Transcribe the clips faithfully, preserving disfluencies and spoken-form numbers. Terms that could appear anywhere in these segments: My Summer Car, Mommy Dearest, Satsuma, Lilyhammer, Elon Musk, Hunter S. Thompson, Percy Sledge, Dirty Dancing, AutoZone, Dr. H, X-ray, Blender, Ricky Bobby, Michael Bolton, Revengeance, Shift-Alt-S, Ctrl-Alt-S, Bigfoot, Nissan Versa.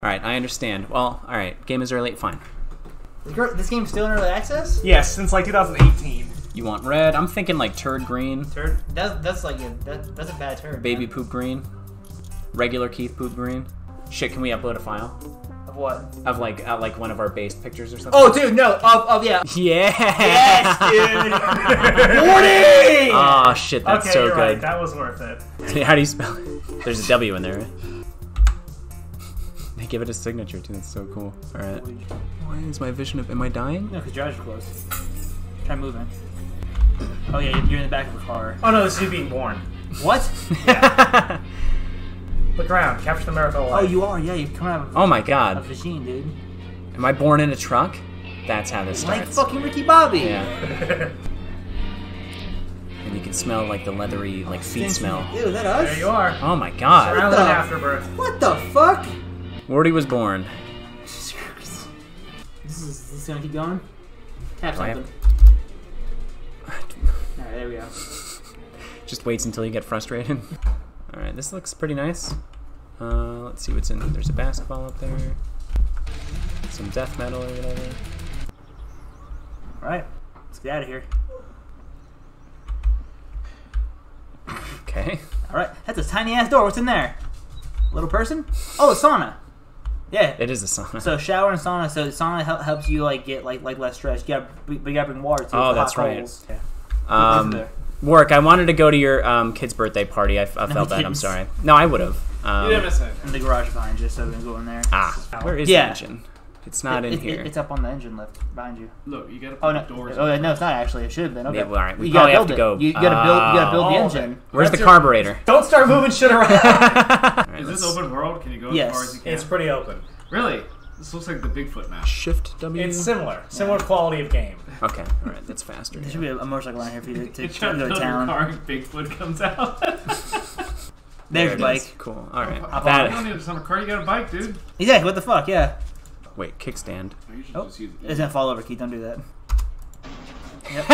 Alright, I understand. Well, alright, game is early, fine. This game's still in early access? Yes, since like two thousand eighteen. You want red? I'm thinking like turd green. Turd? That's, that's like a, that, that's a bad turd. Baby man. Poop green. Regular Keith poop green. Shit, can we upload a file? Of what? Of like uh, like one of our base pictures or something. Oh, dude, no. Of oh, oh, yeah. Yeah. Yes, dude. forty. Oh shit, that's okay, so you're good. Right. That was worth it. How do you spell it? There's a W in there. Right? They give it a signature too. That's so cool. All right. Why is my vision of? Am I dying? No, because your eyes are closed. Try moving. Oh yeah, you're in the back of the car. Oh no, this is being born. What? Yeah. Look around, capture the miracle alive. Oh, you are, yeah, you've come out of a, oh my god. A machine, dude. Am I born in a truck? That's how this starts. Like fucking Ricky Bobby! Yeah. And you can smell like the leathery, like feet smell. Ew, is that us? There you are. Oh my god. Surrounded in afterbirth. What the fuck? Wardy was born. This is, this gonna keep going? Tap something. Alright, there we go. Just waits until you get frustrated. All right, this looks pretty nice. Uh, let's see what's in there. There's a basketball up there. Some death metal or whatever. All right, let's get out of here. Okay. All right, that's a tiny ass door. What's in there? Little person? Oh, a sauna. Yeah. It is a sauna. So shower and sauna. So sauna help, helps you like get like like less stressed. You got but you got to bring water too. Oh, that's right. Holes. Yeah. Um, there? Work. I wanted to go to your um, kid's birthday party. I, I felt no, bad. I'm sorry. No, I would have. Um, in the garage behind you, so we can go in there. Ah, where is yeah. the engine? It's not it, in it, here. It's up on the engine lift behind you. Look, you gotta put oh, no. doors. Oh no, it's not actually. It should have been. Okay. Yeah, well, all right, we you probably have to go. It. You gotta build. You gotta build oh, the engine. Where's That's the carburetor? Your... Don't start moving shit around. Right, is this open world? Can you go yes. as far as you can? It's pretty open. Really. This looks like the Bigfoot map. Shift W. It's similar. Similar yeah. quality of game. Okay, alright, that's faster. There should be a motorcycle around here for you to, to go to town. Car Bigfoot comes out. There's there your bike. Is. Cool, alright. You don't need a summer car, you got a bike, dude. Exactly, what the fuck, yeah. Wait, kickstand. Oh, just use it. It doesn't fall over, Keith, don't do that. Yep.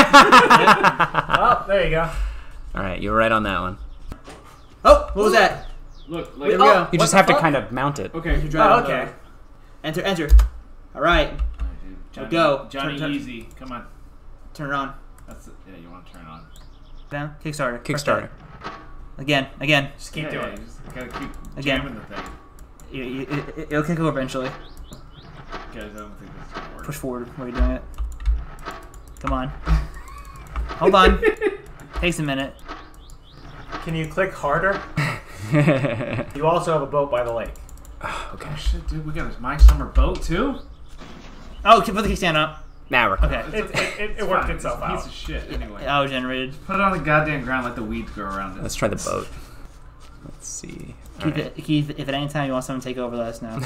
Oh, there you go. Alright, you were right on that one. Oh, what was Ooh. that? Look, like, Wait, oh, you what just have fuck? to kind of mount it. Okay, you drive oh, okay. Over. Enter, enter. All right. All right Johnny, we'll go. Johnny turn, turn. Easy. Come on. Turn it on. That's it. Yeah, you want to turn it on. Down. Kickstarter. Kickstarter. Again, again. Just keep yeah, doing it. Yeah, just gotta keep again. jamming the thing. You, you, it, it'll kick over eventually. Guys, I don't think this is gonna work. Push forward while you're doing it. Come on. Hold on. Takes a minute. Can you click harder? You also have a boat by the lake. Okay. Oh, shit, dude, we got this My Summer boat too. Oh, put the kickstand up. Now nah, we're okay. It, it, it, it worked itself out. Piece of shit. Anyway. Oh, generated. Just put it on the goddamn ground. Let the weeds grow around it. Let's try the boat. Let's see. Keith, right. Keith, if at any time you want someone to take over, let us know.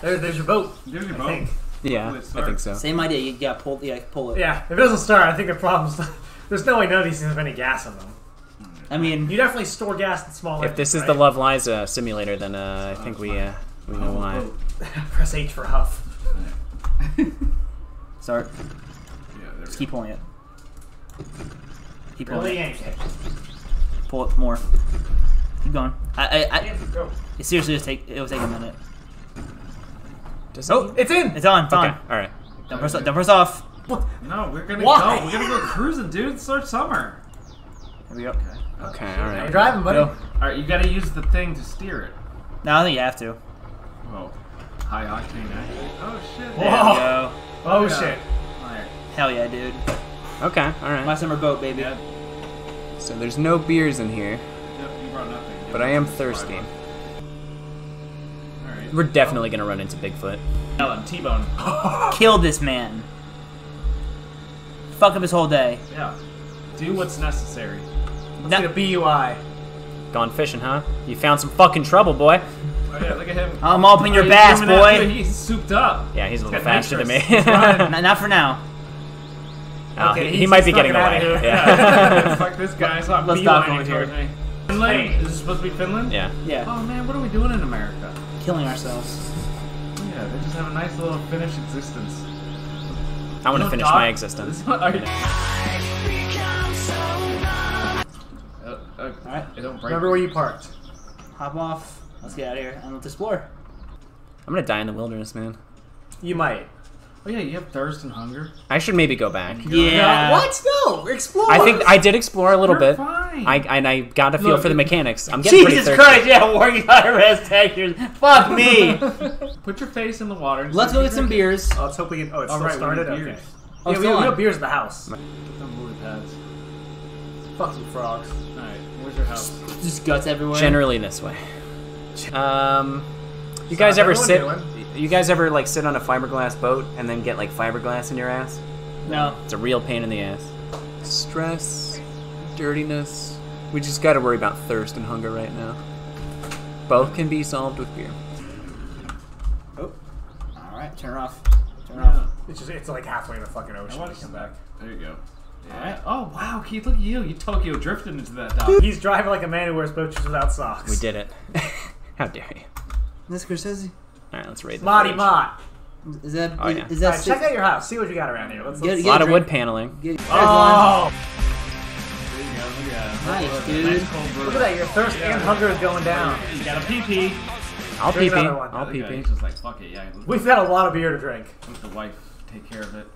there, there's your boat. There's your I boat. Think. Yeah, I think so. Same idea. You got pulled. Yeah, pull it. Yeah, if it doesn't start, I think the problem's there's no way none of these things have any gas in them. I mean, you definitely store gas in smaller. If this is right? the Love Liza simulator, then uh, I think we uh, we know why. Press H for huff. Start. Yeah, there Just keep pulling it. Keep pulling really it. Pull it more. Keep going. I, I, I yeah, go. It seriously just take. It will take a minute. Does oh, it it's in. It's on. It's okay. on. All right. Don't press. Don't press off. No, we're gonna why? go. We're gonna go cruising, dude. It's our summer. Here we go. Okay. Okay, all right. You're driving, buddy. All right, you gotta use the thing to steer it. No, I think you have to. Whoa. High octane action. Oh shit. There Whoa. we go. Oh, oh shit. Right. Hell yeah, dude. Okay, all right. My summer boat, baby. Yeah. So there's no beers in here. No, you brought nothing. But I am thirsty. All right. We're definitely gonna run into Bigfoot. Ellen, T-bone. Kill this man. Fuck up his whole day. Yeah. Do what's necessary. Let's no. get a B U I. Gone fishing, huh? You found some fucking trouble, boy. Oh yeah, look at him. I'm up in your oh, bass, boy. Up, he's souped up. Yeah, he's a little faster than me. not, not for now. No, okay, he, he might be getting away. Yeah. Yeah. Fuck this guy. Let's B U I stop over here. Me. Finland? Is this supposed to be Finland? Yeah. Yeah. Oh man, what are we doing in America? Killing ourselves. Yeah, they just have a nice little finished existence. I want to finish dog? my existence. Uh, All right. It don't break. Remember where you parked. Hop off. Let's get out of here and let's explore. I'm gonna die in the wilderness, man. You might. Oh yeah, you have thirst and hunger. I should maybe go back. Yeah. No, what? No, explore. I think I did explore a little You're bit. Fine. I and I got a feel Look, for the mechanics. I'm getting Jesus pretty Christ! Yeah, warning I R S tag here. Fuck me. Put your face in the water. And let's go get some beers. Oh, let's hope we get. Oh, it's all still right, started. Okay. Oh, yeah, we, we have beers in the house. Fuck some frogs. All right, where's your house? Just guts everywhere. Generally this way. Um, you guys so ever sit? Doing? You guys ever like sit on a fiberglass boat and then get like fiberglass in your ass? No. It's a real pain in the ass. Stress, dirtiness. We just gotta worry about thirst and hunger right now. Both can be solved with beer. Oh. Alright, turn her off. Turn her yeah. off. It's just it's like halfway in the fucking ocean. I want to come back. There you go. Yeah. Alright. Oh wow, Keith, look at you. You Tokyo drifted into that dock. He's driving like a man who wears boat shoes without socks. We did it. How dare you. Miss Corsese. All right, let's raid. Lottie Mott. Is that? Oh, yeah. Is that? Right, check out your house. See what you got around here. Let's, let's get, get a lot of wood paneling. Get, oh! There you go. Look at that. Nice, dude. Nice look at that. Your thirst yeah. and hunger is going down. You got a pee pee. I'll Here's pee pee. One. I'll pee pee. Just like fuck it. Yeah. We've got a lot of beer to drink. Let the wife take care of it.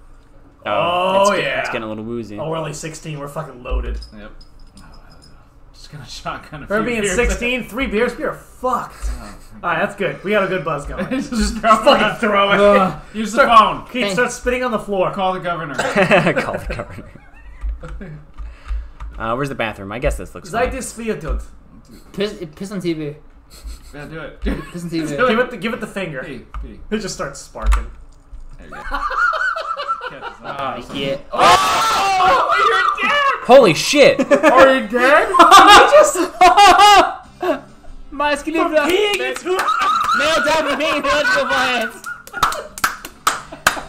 Oh, oh it's, yeah. It's getting a little woozy. Oh, we're only sixteen. We're fucking loaded. Yep. Gonna shotgun a few beers. We're being sixteen, three beers, we are fucked. Oh, alright, that's good. We got a good buzz going. Just throw fucking throw it. Uh, Use the phone. Keith, hey. Start spitting on the floor. Call the governor. Call the governor. uh, where's the bathroom? I guess this looks like. Piss, piss on T V. Yeah, do it. Piss on T V. It. Give, it the, give it the finger. Pee, pee. It just starts sparking. There you go. Oh, yeah. Oh! Oh, you're dead! Holy shit! Are you dead? just... My skin is male dominant sexual violence.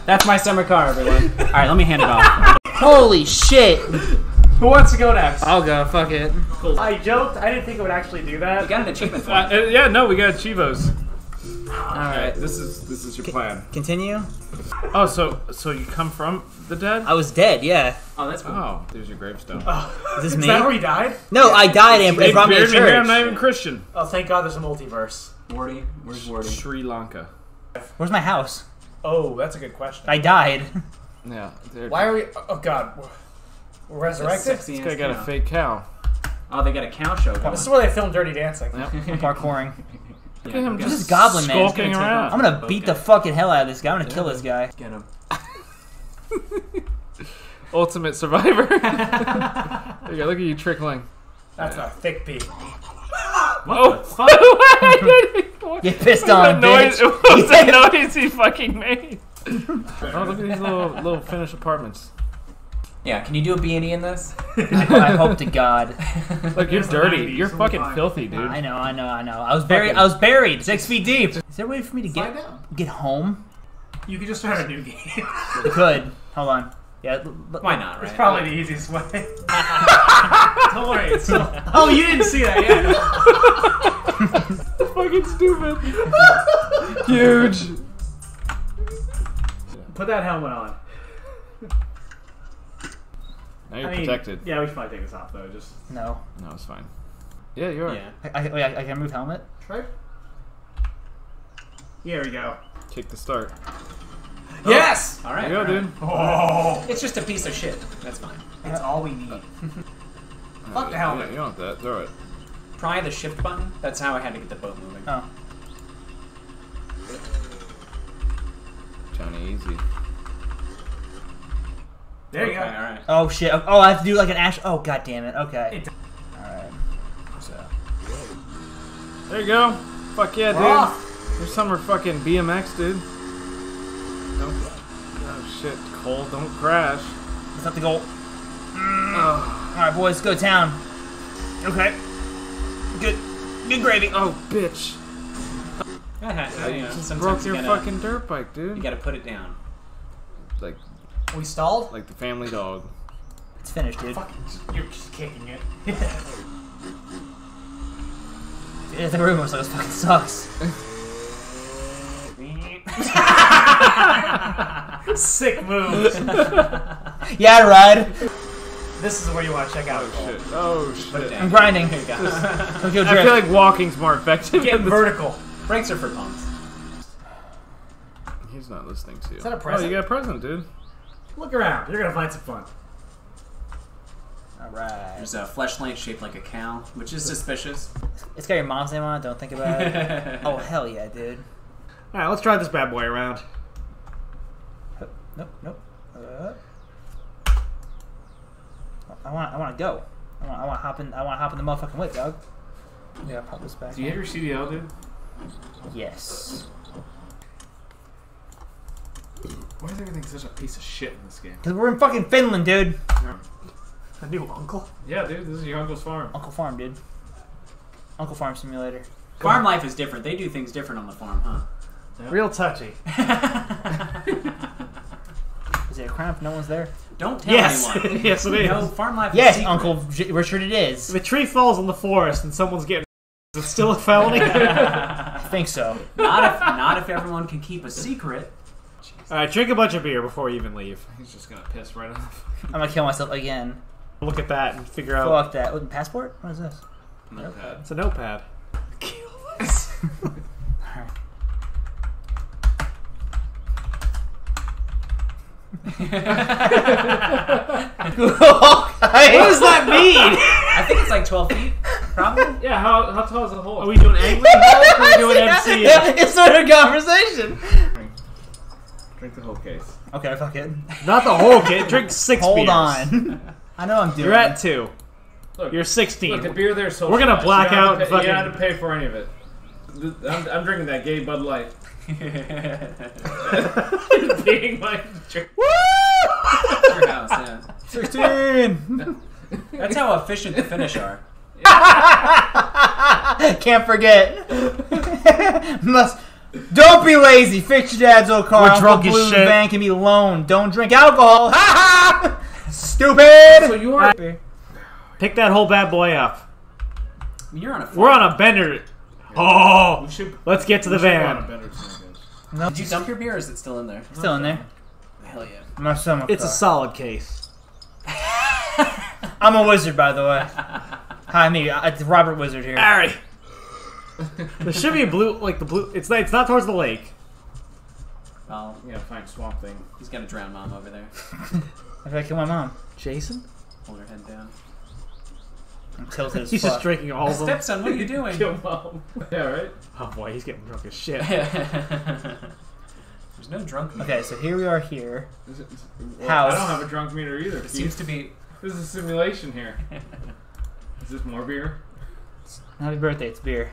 That's My Summer Car, everyone. All right, let me hand it off. Holy shit! Who wants to go next? I'll go. Fuck it. Cool. I joked. I didn't think it would actually do that. We got an achievement. uh, uh, yeah, no, we got Chivos. All right, this is this is your C plan. Continue. Oh, so so you come from the dead? I was dead, yeah. Oh, that's cool. Oh, there's your gravestone. Oh. Is this is me? That where he died? No, yeah. I died and they brought me to church. I'm not even Christian. Oh, thank God, there's a multiverse. Morty, where's Morty? Sri Lanka. Where's my house? Oh, that's a good question. I died. Yeah. Why are we? Oh God, we're resurrected. This guy got a fake cow. Oh, they got a cow show. Going. This is where they filmed Dirty Dancing. Yep. Parkouring. Look at him just this goblin man. Gonna around. I'm gonna beat okay. the fucking hell out of this guy. I'm gonna yeah. kill this guy. Get him. Ultimate survivor. There you go. Look at you trickling. That's yeah. a thick pee. What the fuck? Get pissed on, bitch. It was a yeah. noise he fucking made. Oh, look at these little, little finished apartments. Yeah, can you do a beanie in this? I, I hope to God. Look, you're dirty. You're fucking filthy, dude. I know, I know, I know. I was buried. I was buried six feet deep. Is there a way for me to get get home? You could just start a new game. You could. Hold on. Yeah. Why not? Right? It's probably the easiest way. Don't worry. It's not... Oh, you didn't see that yet. Fucking stupid. Huge. Put that helmet on. Now you're I mean, protected. Yeah, we should probably take this off though. Just no. No, it's fine. Yeah, you are. Yeah. I, I, I, I can move helmet. Sure. Here we go. Kick the start. Oh. Yes. All right. There you go, dude. Oh. It's just a piece of shit. That's fine. That's all we need. Fuck the helmet. Yeah, you don't want that. Throw it. Pry the shift button. That's how I had to get the boat moving. Oh. Johnny, easy. There you okay, go. All right. Oh shit. Oh, I have to do like an ash. Oh god damn it. Okay. All right. So. There you go. Fuck yeah, dude. Your summer fucking B M X, dude. Don't. Oh shit, Cole. Don't crash. That's not the goal. Oh. All right, boys, go to town. Okay. Good. Good gravy. Oh bitch. I you know, just broke your you gotta, fucking dirt bike, dude. You gotta put it down. Like. We stalled? Like the family dog. It's finished, dude. Fucking, you're just kicking it. Dude, the room was like, this fucking sucks. Sick moves. Yeah, I ride. This is where you want to check out. Oh shit! Oh shit! I'm grinding. Here you go. Tokyo Drift. I feel like walking's more effective. Get vertical. Brakes are for punks. He's not listening to you. Is that a present? Oh, you got a present, dude. Look around. You're gonna find some fun. All right. There's a fleshlight shaped like a cow, which is suspicious. It's got your mom's name on it. Don't think about it. Oh hell yeah, dude. All right, let's try this bad boy around. Nope, nope. Uh, I want, I want to go. I want, I want to hop in. I want to hop in the motherfucking whip, dog. Yeah, pop this back. Do you have your C D L, dude? Yes. Why is everything such a piece of shit in this game? Cause we're in fucking Finland, dude. Yeah. A new uncle? Yeah, dude. This is your uncle's farm. Uncle farm, dude. Uncle farm simulator. Farm life is different. They do things different on the farm, huh? Yep. Real touchy. Is it a cramp? No one's there? Don't tell yes. anyone. Yes, it is. No, farm life yes, is Uncle J Richard, it is. If a tree falls in the forest and someone's getting is it still a felony? I think so. Not if, not if everyone can keep a secret. Alright, drink a bunch of beer before you even leave. He's just gonna piss right off. I'm gonna kill myself again. Look at that and figure out. Fuck that. With passport? What is this? Notepad. Notepad. It's a notepad. Kill us. Alright. What does that mean? I think it's like twelve feet, probably. Yeah, how, how tall is the hole? Are we doing angling? Or are we doing M C? It's sort of a conversation. Drink. Drink the whole case. Okay, fuck it. Not the whole case. Drink six Hold beers. Hold on. I know I'm doing. You're at two. Look, you're sixteen. Look, the beer there is so We're going to black you out. Pay, fucking... You don't have to pay for any of it. I'm, I'm drinking that gay Bud Light. Being like, woo! Your house, yeah. sixteen! That's how efficient the Finnish are. Yeah. Can't forget. Must. Don't be lazy. Fix your dad's old car. We're drunk as shit. Bank can be loaned. Don't drink alcohol. Ha ha! Stupid! So you are. Pick that whole bad boy up. You're on a. We're on a bender. Oh, we should, let's get to the van. No. Did you dump your beer or is it still in there? It's still in there. Hell yeah. My summer it's car. A solid case. I'm a wizard, by the way. Hi, me. It's Robert Wizard here. All right. There should be a blue, like the blue. It's not, it's not towards the lake. Well, you gotta find Swamp Thing. He's gonna drown mom over there. I gotta kill my mom. Jason? Hold her head down. I'm tilted as fuck. He's just drinking all of them. Stepson, what are you doing? Kill mom. Yeah, right? Oh boy, he's getting drunk as shit. There's no drunk meter. Okay, so here we are here. Is it, is it, house. I don't have a drunk meter either. It seems to be... This is a simulation here. Is this more beer? Happy birthday, it's beer.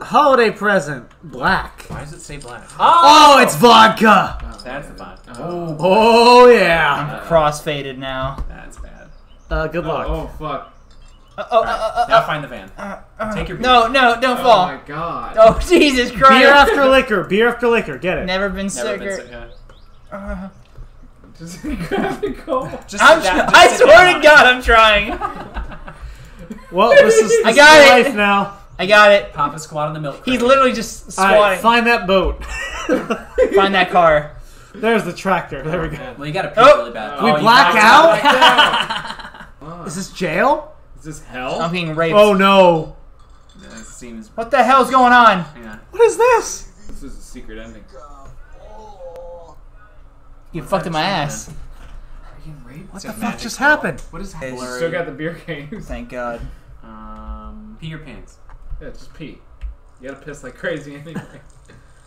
Holiday present. Black. Why does it say black? Oh, oh it's vodka! Oh, that's the vodka. Oh, oh yeah. I'm cross-faded now. That's bad. Uh, good luck. Oh, oh fuck. Uh, oh, right. uh, uh, now uh, find the van. Uh, uh, Take your beer. No, no, don't oh fall. Oh my god. Oh Jesus Christ. Beer after liquor. Beer after liquor. Get it. Never been sicker. Never been sick, yeah. uh, just grab the cold. Just I'm that, just I swear to God, I'm trying. Well, this is, this I got is it. Life now. I got it. Papa squat on the milk. Crate. He's literally just squatting. Right, find that boat. Find that car. There's the tractor. There we go. Well, you got to pee oh, really bad. We oh, black out. Black out. Is this jail? Is this hell? I'm being raped. Oh no! Yeah, that seems... What the hell's going on? Yeah. What is this? This is a secret ending. You what fucked in my ass. Are you raped? What the fuck just ball. happened? What is that? Still got the beer games. Thank God. Um, pee your pants. Yeah, just pee. You gotta piss like crazy anyway.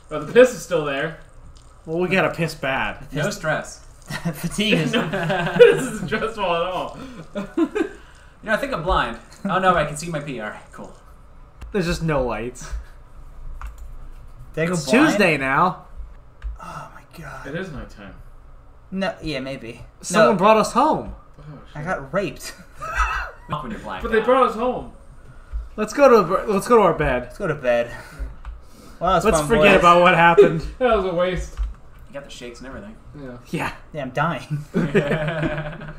Well, the piss is still there. Well, we gotta piss bad. No stress. Fatigue is. No, this isn't stressful at all. You know, I think I'm blind. Oh no, I can see my pee. All right, cool. There's just no lights. It's Tuesday now. Oh my god. It is nighttime. No, yeah, maybe. Someone no. brought us home. Oh, I got raped. Not when you're black. But they brought us home. Let's go to let's go to our bed. Let's go to bed. Well, let's fun, forget boys. about what happened. That was a waste. You got the shakes and everything. Yeah. Yeah. Yeah, I'm dying.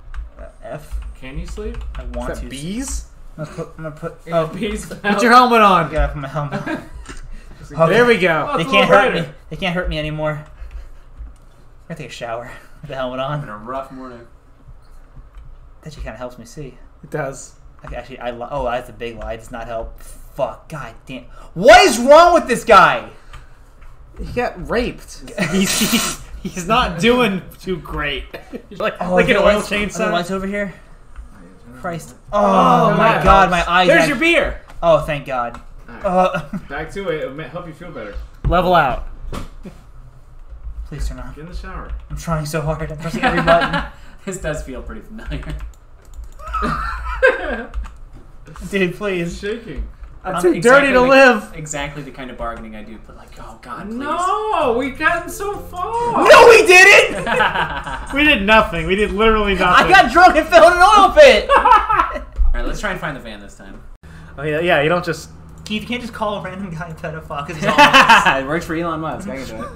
F. Can you sleep? I want to. Bees? I'm gonna put. I'm gonna put oh, bees. Put your helmet on. I gotta put my helmet on. Oh, there we go. Oh, they can't hurt me. They can't hurt me anymore. I'm gonna take a shower with the helmet on. It's been a rough morning. That actually kind of helps me see. It does. Okay, actually, I li oh, that's a big lie. It does not help. Fuck, god damn. What is wrong with this guy? He got raped. he's, he's, he's not doing too great. like oh, like an oil chainsaw. Are there lights over here? Christ. Oh, oh my god, my eyes. There's your beer. Oh, thank god. Right. Uh, Back to it. It'll help you feel better. Level out. Please turn on. Get in the shower. I'm trying so hard. I'm pressing every button. This does feel pretty familiar. Dude, please. It's shaking. I'm too exactly dirty to live. The, exactly the kind of bargaining I do, but like, oh god, please. No, we've gotten so far. No, we didn't. We did nothing. We did literally nothing. I got drunk and fell in an oil pit. All right, let's try and find the van this time. Oh yeah, yeah. You don't just Keith. You can't just call a random guy a pedophile because it works for Elon Musk. I can do it.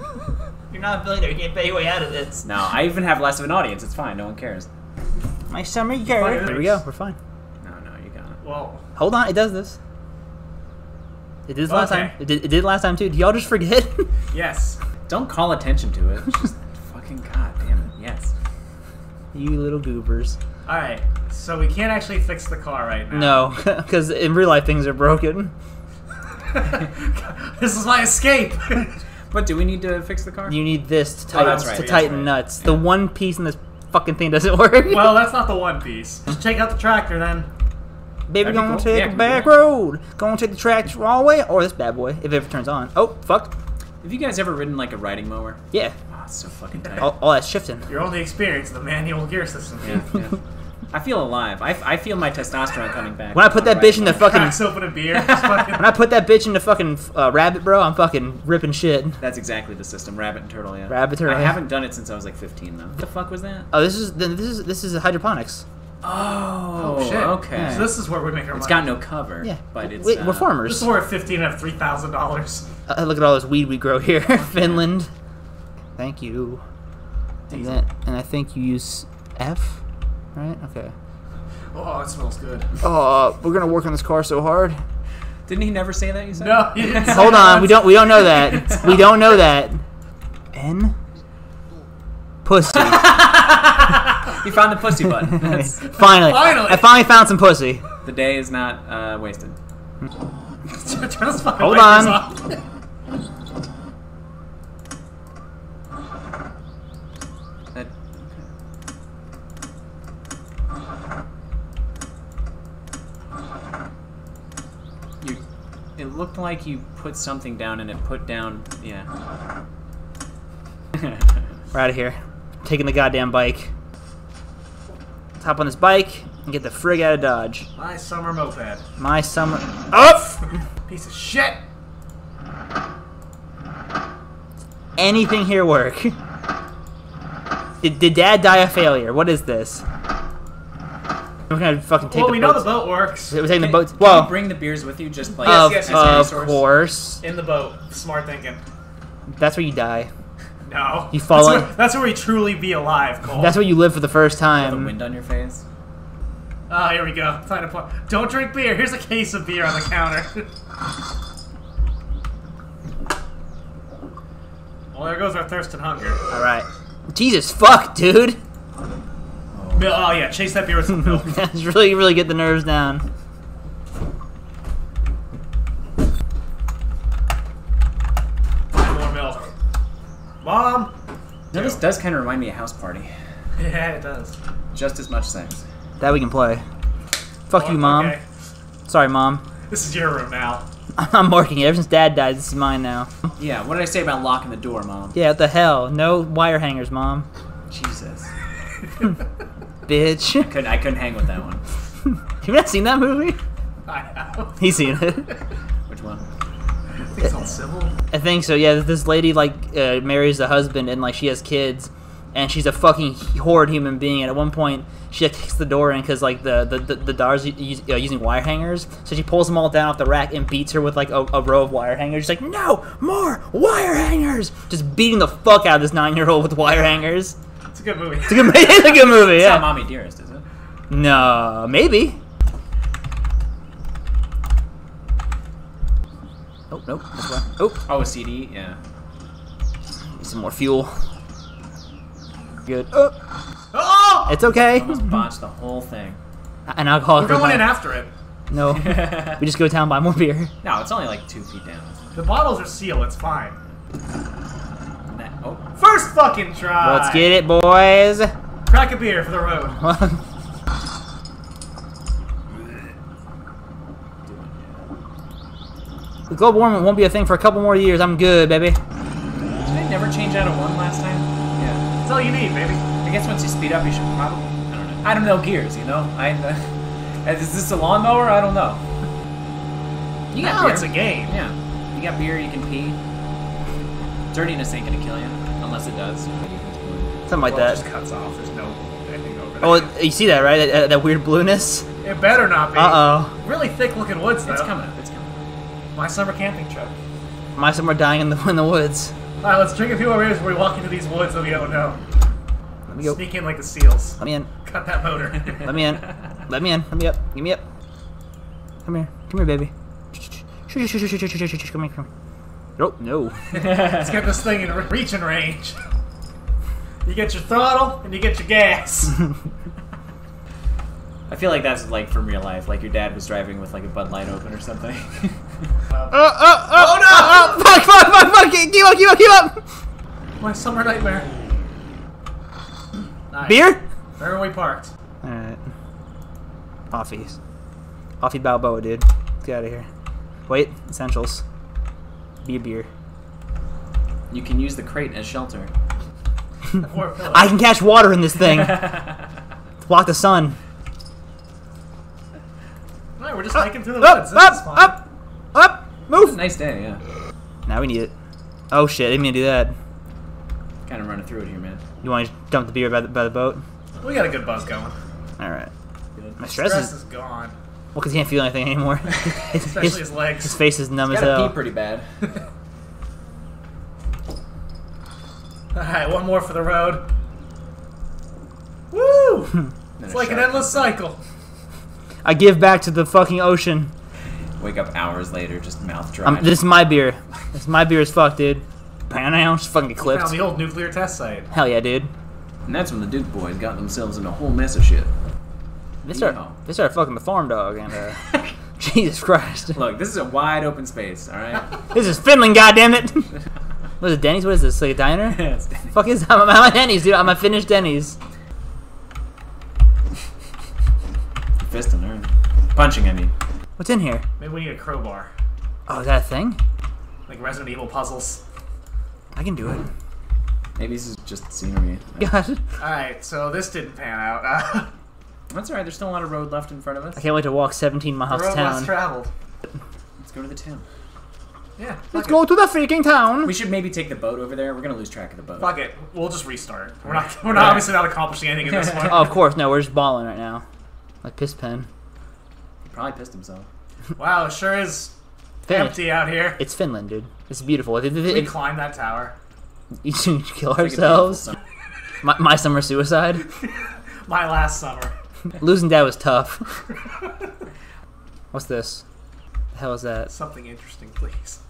You're not a billionaire. You can't pay your way out of this. No, I even have less of an audience. It's fine. No one cares. My summer car. Here we go. We're fine. No, no, you got it. Well, hold on. It does this. It did last okay. time. It did, it did last time too. Do y'all just forget? Yes. Don't call attention to it. It's just fucking goddamn it. Yes. You little goobers. All right. So we can't actually fix the car right now. No, because in real life things are broken. This is my escape. But do we need to fix the car? You need this to tighten, oh, right. to yeah, tighten right. nuts. Yeah. The one piece in this fucking thing doesn't work. Well, that's not the one piece. Just take out the tractor then. Baby, gonna cool. take yeah, the back road. Gonna take the tractor all the way, or this bad boy, if it ever turns on. Oh, fuck. Have you guys ever ridden like a riding mower? Yeah. Oh, it's so fucking tight. all, all that shifting. Your only experience is the manual gear system. Yeah, yeah. I feel alive. I, I feel my testosterone coming back. When I put that bitch in the fucking... Cracks open a beer. Fucking... When I put that bitch in the fucking uh, rabbit, bro, I'm fucking ripping shit. That's exactly the system. Rabbit and turtle, yeah. Rabbit turtle. I haven't done it since I was like fifteen, though. What the fuck was that? Oh, this is this is, this is hydroponics. Oh, oh shit. Okay. So this is where we make our it's money. It's got no cover. Yeah. But it's, Wait, uh, we're farmers. This is where at fifteen I have three thousand dollars. Uh, look at all this weed we grow here. Finland. Thank you. And, that, and I think you use F, right? Okay. Oh, it smells good. Oh, uh, we're going to work on this car so hard. Didn't he never say that, you said? No. He didn't say Hold on. Once. We don't, we don't know that. We don't know that. N? Pussy. You found the pussy button. That's... Finally. Finally. I finally found some pussy. The day is not uh, wasted. Hold on. That... You... It looked like you put something down and it put down... Yeah. We're out of here. Taking the goddamn bike. Hop on this bike and get the frig out of Dodge. My summer moped. My summer. Oh! Piece of shit! Anything here work? Did, did Dad die of failure? What is this? We're gonna fucking take well, the Well, we boats. know the boat works. We're taking the boat. Can well, you bring the beers with you just like Of, yes, yes, of course. In the boat. Smart thinking. That's where you die. No. You fall that's, where, that's where we truly be alive, Cole. That's where you live for the first time. You the wind on your face. Oh, here we go. Time to pour. Don't drink beer. Here's a case of beer on the counter. Well, there goes our thirst and hunger. All right. Jesus fuck, dude. Oh, oh yeah. Chase that beer with some milk. That's really, really get the nerves down. Mom! No, this does kind of remind me of House Party. Yeah, it does. Just as much sex. That we can play. Fuck oh, you, Mom. Okay. Sorry, Mom. This is your room now. I'm marking it. Ever since Dad died, this is mine now. Yeah, what did I say about locking the door, Mom? Yeah, what the hell? No wire hangers, Mom. Jesus. Bitch. I couldn't, I couldn't hang with that one. Have you not seen that movie? I have. He's seen it. Which one? I think it's on Civil. I think so, yeah. This lady, like, uh, marries a husband, and, like, she has kids, and she's a fucking horrid human being, and at one point, she like, kicks the door in because, like, the, the, the, the daughters use, uh, using wire hangers, so she pulls them all down off the rack and beats her with, like, a, a row of wire hangers. She's like, no! More wire hangers! Just beating the fuck out of this nine-year-old with wire hangers. It's a good movie. It's a good, it's a good movie, it's yeah. It's not Mommy Dearest, is it? No, maybe. Oh, nope. This way. Oh. Oh, a C D, yeah. Need some more fuel. Good. Oh! Oh! Oh! It's okay. I almost botched the whole thing. An alcoholic. We're going in after it. No. We just go down and buy more beer. No, it's only like two feet down. The bottles are sealed. It's fine. That, oh. First fucking try. Let's get it, boys. Crack a beer for the road. The global warming won't be a thing for a couple more years. I'm good, baby. Did I never change out of one last time? Yeah. That's all you need, baby. I guess once you speed up, you should probably... I don't know. I don't know gears, you know? I... Uh, is this a lawnmower? I don't know. You got no, beer. It's a game. Yeah. You got beer, you can pee. Dirtiness ain't gonna kill you. Unless it does. Something like well, that. It just cuts off. There's no anything over there. Oh, you see that, right? That, that weird blueness? It better not be. Uh-oh. Really thick-looking woods, though. It's coming up. It's coming up. My summer camping trip. My summer dying in the, in the woods. All right, let's drink a few more beers before we walk into these woods that we don't know. Let me go. Sneak in like the seals. Let me in. Cut that motor. Let me in. Let me in. Let me up. Give me up. Come here. Come here, baby. Come here. Come here. Nope. No. Let's get this thing in reaching range. You get your throttle and you get your gas. I feel like that's like from real life. Like your dad was driving with like a Bud Light open or something. uh, uh, uh, oh no! Uh, uh, fuck! Fuck! Fuck! Fuck! Keep up! Keep up! Keep up! My summer nightmare. Nice. Beer? Where we parked? All right. Offies. Offie Balboa, dude. Let's get out of here. Wait. Essentials. Be a beer. You can use the crate as shelter. I can catch water in this thing. Block the sun. All right, we're just up, hiking through the woods. Up, up, fine. up, up, move. A nice day, yeah. Now we need it. Oh shit, I didn't mean to do that. Kind of running through it here, man. You want to dump the beer by the, by the boat? We got a good buzz going. All right. Good. My stress, stress is, is gone. Well, because he can't feel anything anymore. his, Especially his, his legs. His face is numb He's as hell. Gotta pee pretty bad. Alright, one more for the road. Woo! It's like an endless cycle. I give back to the fucking ocean. Wake up hours later, just mouth dry. Um, this is my beer. This is my beer as fuck, dude. I'm just fucking clipped. Now the old nuclear test site. Hell yeah, dude. And that's when the Duke boys got themselves in a whole mess of shit. They started, they started fucking the farm dog and uh... Jesus Christ. Look, this is a wide open space, alright? This is Finland, goddammit! What is it, Denny's? What is this, like a diner? Yeah, it's Denny's. Fuck is, I'm, I'm at Denny's, dude. I'm at Finnish Denny's. Fisting her. Punching, I mean. What's in here? Maybe we need a crowbar. Oh, is that a thing? Like Resident Evil puzzles. I can do it. Maybe this is just scenery. God. Alright, so this didn't pan out. That's alright, there's still a lot of road left in front of us. I can't wait to walk seventeen miles to town. The road less traveled. Let's go to the town. Yeah. Let's go it. to the freaking town. We should maybe take the boat over there. We're gonna lose track of the boat. Fuck it. We'll just restart. We're not. We're not yeah. obviously not accomplishing anything in this one. Oh, of course. No, we're just balling right now. Like piss pen. He probably pissed himself. Wow, it sure is Finland. Empty out here. It's Finland, dude. It's beautiful. It, it, it, we it, climb that tower. You should kill it's ourselves. Like my, my summer suicide. My last summer. Losing dad was tough. What's this? The hell is that? Something interesting, please.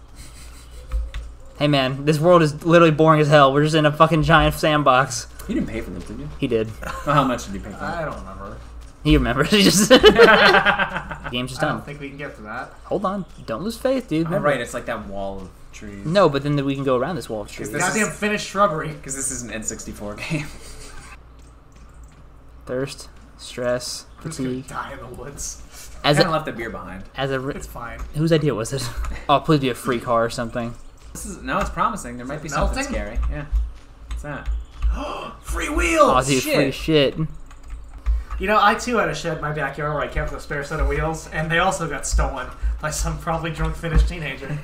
Hey man, this world is literally boring as hell. We're just in a fucking giant sandbox. You didn't pay for this, did you? He did. How much did he pay for? I don't remember. He remembers. Just game's just done. I don't think we can get to that. Hold on. Don't lose faith, dude. Remember. All right, it's like that wall of trees. No, but then we can go around this wall of trees. This goddamn is... Finnish shrubbery. Because this is an N sixty-four game. Thirst, stress, fatigue. Just die in the woods. As I a, left the beer behind. As a it's fine. Whose idea was it? Oh, please be a free car or something. This is no, it's promising. There is might be melting? Something scary. Yeah, it's not. Free wheels. Oh, dude, shit. Free shit. You know, I too had a shed in my backyard where I kept a spare set of wheels, and they also got stolen by some probably drunk Finnish teenager.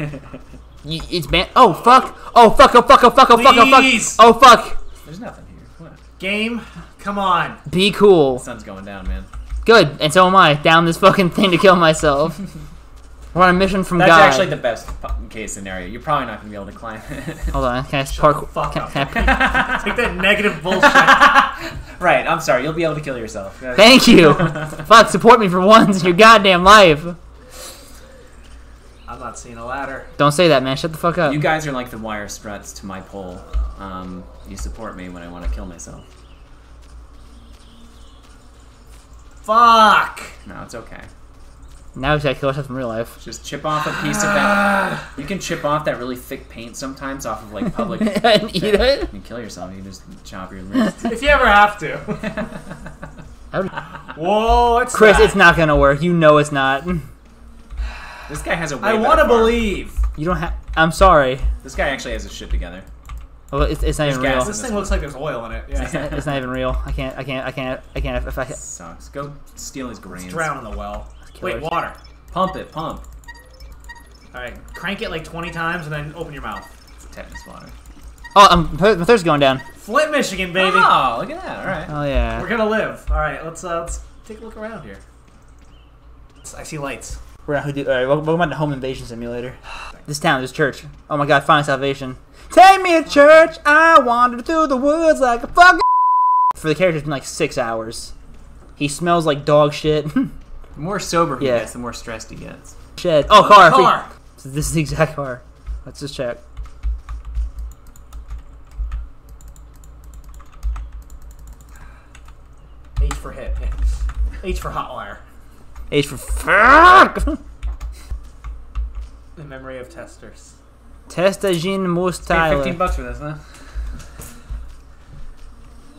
you, it's ban. Oh fuck! Oh fuck! Oh fuck! Oh fuck! Oh fuck! Please. Oh fuck! Oh fuck! There's nothing here. What? Game, come on. Be cool. The sun's going down, man. Good, and so am I. Down this fucking thing to kill myself. We're on a mission from God. That's actually the best case scenario. You're probably not going to be able to climb it. Hold on, can I park? Fuck up. Take that negative bullshit. Right, I'm sorry. You'll be able to kill yourself. Thank you. Fuck, support me for once in your goddamn life. I'm not seeing a ladder. Don't say that, man. Shut the fuck up. You guys are like the wire struts to my pole. Um, you support me when I want to kill myself. Fuck! No, it's okay. Now he's gotta kill us in real life. Just chip off a piece of that. You can chip off that really thick paint sometimes off of like public. And eat it? You can kill yourself. You can just chop your lips. If you ever have to. Whoa, it's Chris, that? It's not gonna work. You know it's not. This guy has a way I want to believe. You don't have. I'm sorry. This guy actually has his shit together. Well, it's, it's not there's even gas real. This, this thing looks like there's oil in it. Yeah. It's, not, it's not even real. I can't. I can't. I can't. I can't. If I can. Sucks. Go steal his grains. Let's drown in the well. Killers. Wait, water. Pump it, pump. Alright, crank it like twenty times and then open your mouth. It's tetanus water. Oh, I'm, my thirst's going down. Flint, Michigan, baby. Oh, look at that. Alright. Oh, yeah. We're gonna live. Alright, let's, uh, let's take a look around here. I see lights. We're out. Alright, welcome back to Home Invasion Simulator. This town, this church. Oh my god, find salvation. Take me to church. I wandered through the woods like a fucking. For the character, it's been like six hours. He smells like dog shit. The more sober he yeah. gets, the more stressed he gets. Shit. Oh, car! Car! So this is the exact car. Let's just check. H for hit. H for hot wire. H for fuck! In memory of testers. Testagine most Tyler. Paid fifteen bucks for this, huh?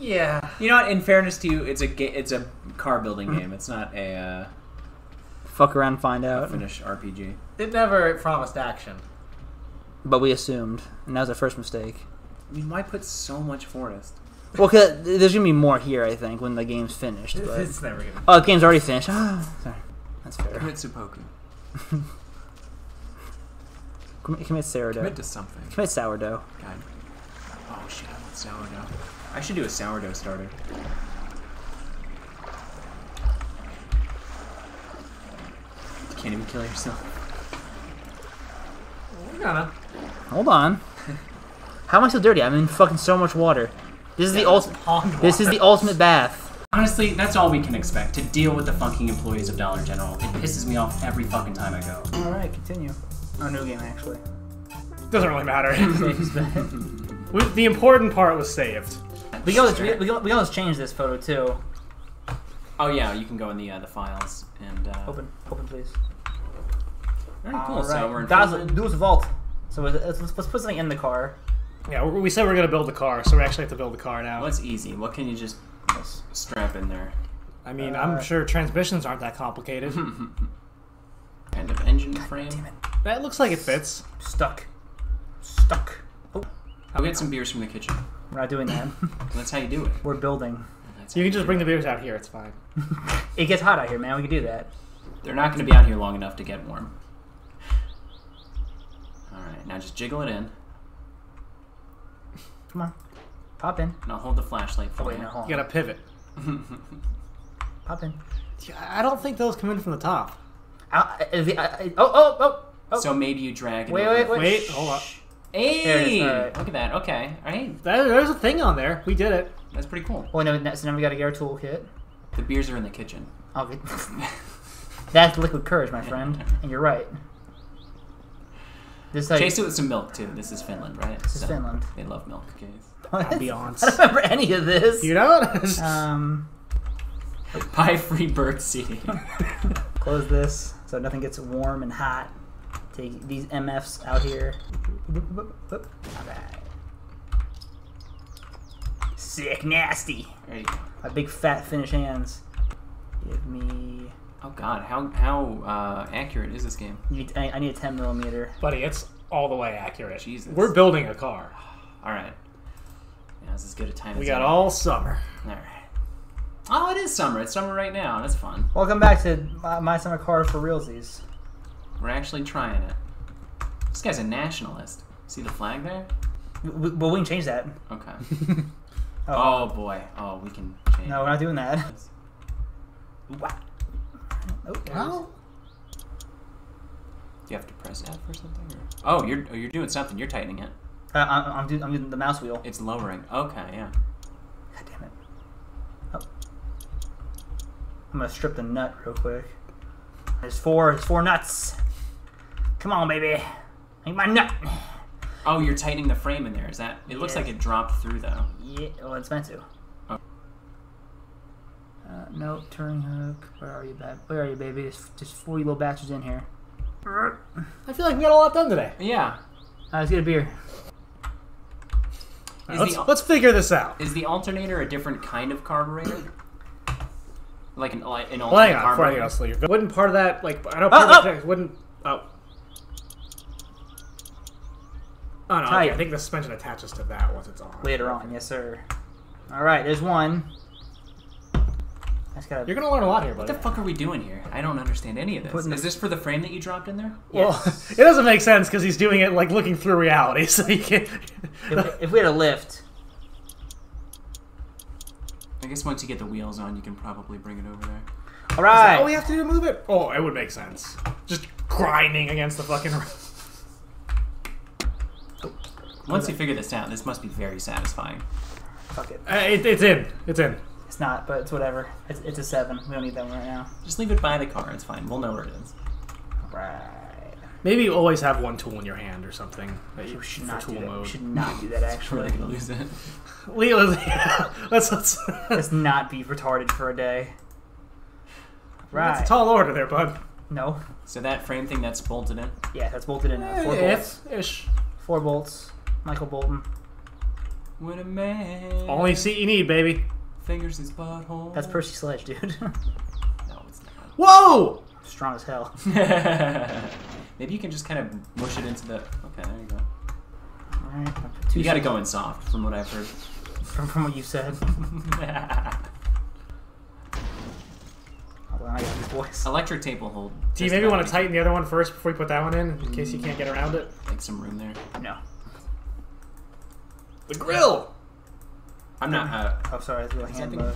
Yeah. You know what? In fairness to you, it's a, it's a car building game. It's not a... Uh, Fuck around and find out. Finish R P G. It never promised action. But we assumed. And that was our first mistake. I mean, why put so much forest? Well, cause there's going to be more here, I think, when the game's finished. But... It's never going to be. Oh, the game's already finished. Sorry. That's fair. Commit Seppuku. Commit, commit sourdough. Commit to something. Commit sourdough. God. Oh, shit. I want sourdough. I should do a sourdough starter. Can't even kill yourself. We're gonna. Hold on. How am I so dirty? I'm in fucking so much water. This is yeah, the ultimate. This is the ultimate bath. Honestly, that's all we can expect to deal with the fucking employees of Dollar General. It pisses me off every fucking time I go. All right, continue. Oh, no game actually. Doesn't really matter. we, the important part was saved. We can always, we, we, we always change this photo too. Oh yeah, you can go in the uh, the files and uh, open open please. Very cool. Right. So we're in Dazzle, do the vault. So let's, let's put something in the car. Yeah, we said we we're gonna build the car, so we actually have to build the car now. What's well, easy? What can you just strap in there? I mean, uh, I'm sure transmissions aren't that complicated. Kind of engine God frame. Damn it. That looks like it fits. Stuck. Stuck. Oh. I'll get some beers from the kitchen. We're not doing that. That's how you do it. We're building. That's you can just bring it. The beers out here. It's fine. It gets hot out here, man. We can do that. They're not going to be out here long enough to get warm. All right, now just jiggle it in. Come on, pop in. Now hold the flashlight for oh, wait, you. No, you got to pivot. Pop in. I don't think those come in from the top. I, I, I, oh, oh, oh, oh. So maybe you drag. It wait, wait, wait, wait. Hold on. Hey! Right. Look at that. Okay. All right. There's a thing on there. We did it. That's pretty cool. Well, no, so now we got to get our toolkit. The beers are in the kitchen. Oh, good. That's liquid courage, my friend. And you're right. This, like, chase it with some milk, too. This is Finland, right? This so is Finland. They love milk. Okay. Beyond. I don't remember any of this. You don't? um, Buy free bird seed. Close this so nothing gets warm and hot. Take these M Fs out here. Alright. Sick, nasty. There you go. My big fat Finnish hands. Give me. Oh God, how how uh, accurate is this game? Need, I, I need a ten millimeter. Buddy, it's all the way accurate. Jesus. We're building a car. All right. Now's as good a time as we got all summer. All right. Oh, it is summer. It's summer right now. That's fun. Welcome back to my, my summer car for realsies. We're actually trying it. This guy's a nationalist. See the flag there? We, well, we can change that. Okay. oh. oh, boy. Oh, we can change No, we're not doing that. Wow. Oh, wow. Do you have to press F or something? Or? Oh, you're oh, you're doing something. You're tightening it. Uh, I'm, I'm, doing, I'm doing the mouse wheel. It's lowering. Okay, yeah. God damn it. Oh. I'm going to strip the nut real quick. There's four. There's four nuts. Come on, baby. Ain't my nut. Oh, you're tightening the frame in there. Is that? It yes. looks like it dropped through though. Yeah. Well, it's meant to. Oh. Uh, Nope, turning hook. Where are you, babe? Where are you, baby? There's just forty little bastards in here. I feel like we got a lot done today. Yeah. Uh, let's get a beer. Right, let's, the, let's figure this out. Is the alternator a different kind of carburetor? Like an, like an alternator well, carburetor? Else, so wouldn't part of that, like, I don't oh, part oh. Of that, wouldn't, oh. Oh, no, okay, I think the suspension attaches to that once it's on. Later on, yes, sir. All right, there's one. Gotta... You're gonna learn a lot here, buddy. What the fuck are we doing here? I don't understand any of this. Putting... Is this for the frame that you dropped in there? Well, yes. It doesn't make sense because he's doing it like looking through reality, so you can't... if, if we had a lift... I guess once you get the wheels on, you can probably bring it over there. All right! Is that all we have to do to move it? Oh, it would make sense. Just grinding against the fucking... oh. Once you figure this out, this must be very satisfying. Fuck it. Uh, it it's in. It's in. It's not, but it's whatever. It's, it's a seven. We don't need that one right now. Just leave it by the car. It's fine. We'll know where it is. Right. Maybe you always have one tool in your hand or something. That you should not tool do that. Mode. We should not do that, actually. We're really going to lose it. Leo, yeah. let's, let's, let's not be retarded for a day. Right. That's a tall order there, bud. No. So that frame thing, that's bolted in? Yeah, that's bolted in. Uh, four yeah, bolts. Ish. Four bolts. Michael Bolton. What a man. Only seat you need, baby. Fingers his butthole. That's Percy Sledge, dude. No, it's not. Whoa! Strong as hell. Maybe you can just kind of mush it into the... Okay, there you go. All right. You gotta go in soft, from what I've heard. From, from what you said. I got this voice. Electric tape will hold. Do you maybe want to tighten the other one first before you put that one in, in case you can't get around it? Like some room there. No. The grill! I'm not. Uh, oh, sorry. I threw a hand mode.